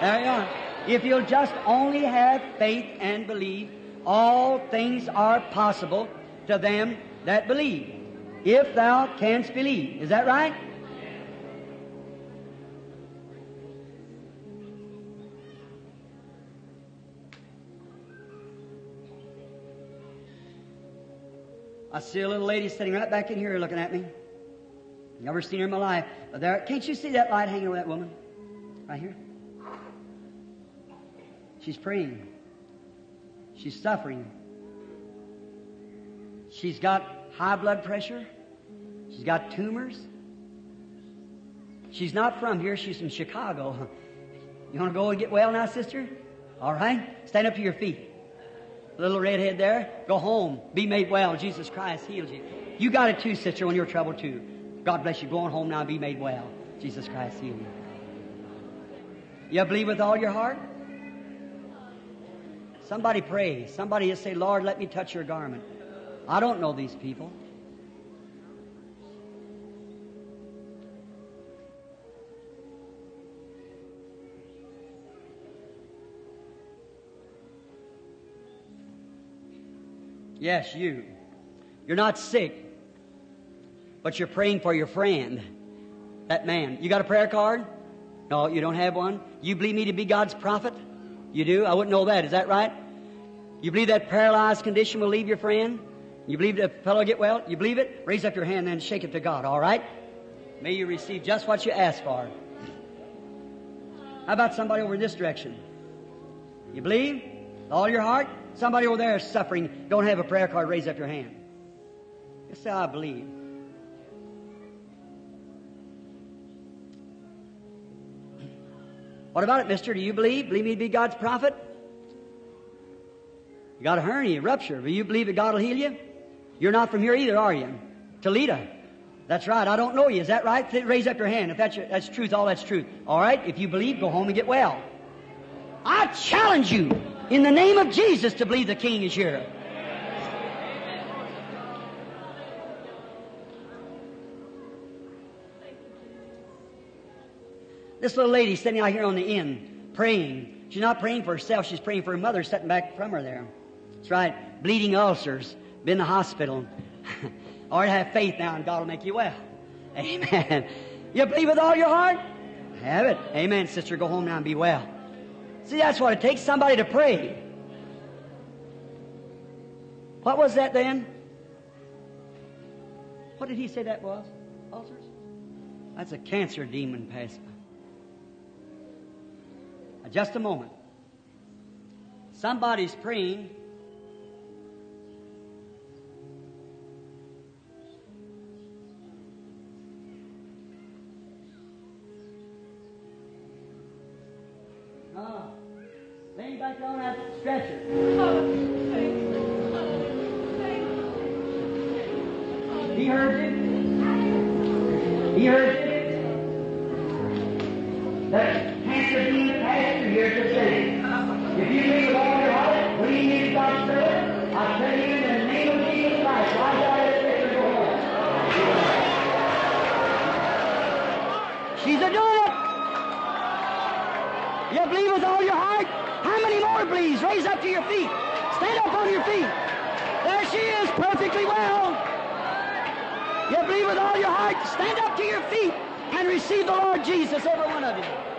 There you are. If you'll just only have faith and believe, all things are possible to them that believe. If thou canst believe. Is that right? I see a little lady sitting right back in here looking at me. Never seen her in my life. But there, can't you see that light hanging over that woman? Right here. She's praying. She's suffering. She's got high blood pressure. She's got tumors. She's not from here. She's from Chicago. You want to go and get well now, sister? All right. Stand up to your feet. Little redhead there. Go home. Be made well. Jesus Christ heals you. You got it too, sister, when you're troubled too. God bless you. Go on home now. Be made well. Jesus Christ heals you. You believe with all your heart? Somebody pray. Somebody just say, Lord, let me touch your garment. I don't know these people. Yes, you. You're not sick, but you're praying for your friend, that man. You got a prayer card? No, you don't have one? You believe me to be God's prophet? You do? I wouldn't know that. Is that right? You believe that paralyzed condition will leave your friend? You believe the fellow get well? You believe it? Raise up your hand and shake it to God, all right? May you receive just what you ask for. How about somebody over in this direction? You believe? All your heart? Somebody over there is suffering. Don't have a prayer card. Raise up your hand. Just say, I believe. What about it, mister? Do you believe? Believe me to be God's prophet? You got a hernia, rupture. Do you believe that God will heal you? You're not from here either, are you? Toledo. That's right. I don't know you. Is that right? Raise up your hand. If that's truth, all that's truth. All right? If you believe, go home and get well. I challenge you, in the name of Jesus, to believe the King is here. This little lady sitting out here on the end, praying. She's not praying for herself. She's praying for her mother sitting back from her there. That's right. Bleeding ulcers. Been in the hospital. All right, have faith now and God will make you well. Amen. You believe with all your heart? Have it. Amen, sister. Go home now and be well. See, that's what it takes, somebody to pray. What was that then? What did he say that was? Ulcers? That's a cancer demon passed by. Just a moment. Somebody's praying. Anybody right on that stretcher. He heard it. He heard it. That cancer being pastor here today. If you think of all your heart, what do you need God's spirit? I'll tell you in the name of Jesus Christ. Why did I expect her to go home? She's a doer. You believe with all your heart? How many more, please? Raise up to your feet. Stand up on your feet. There she is, perfectly well. You believe with all your heart? Stand up to your feet and receive the Lord Jesus, every one of you.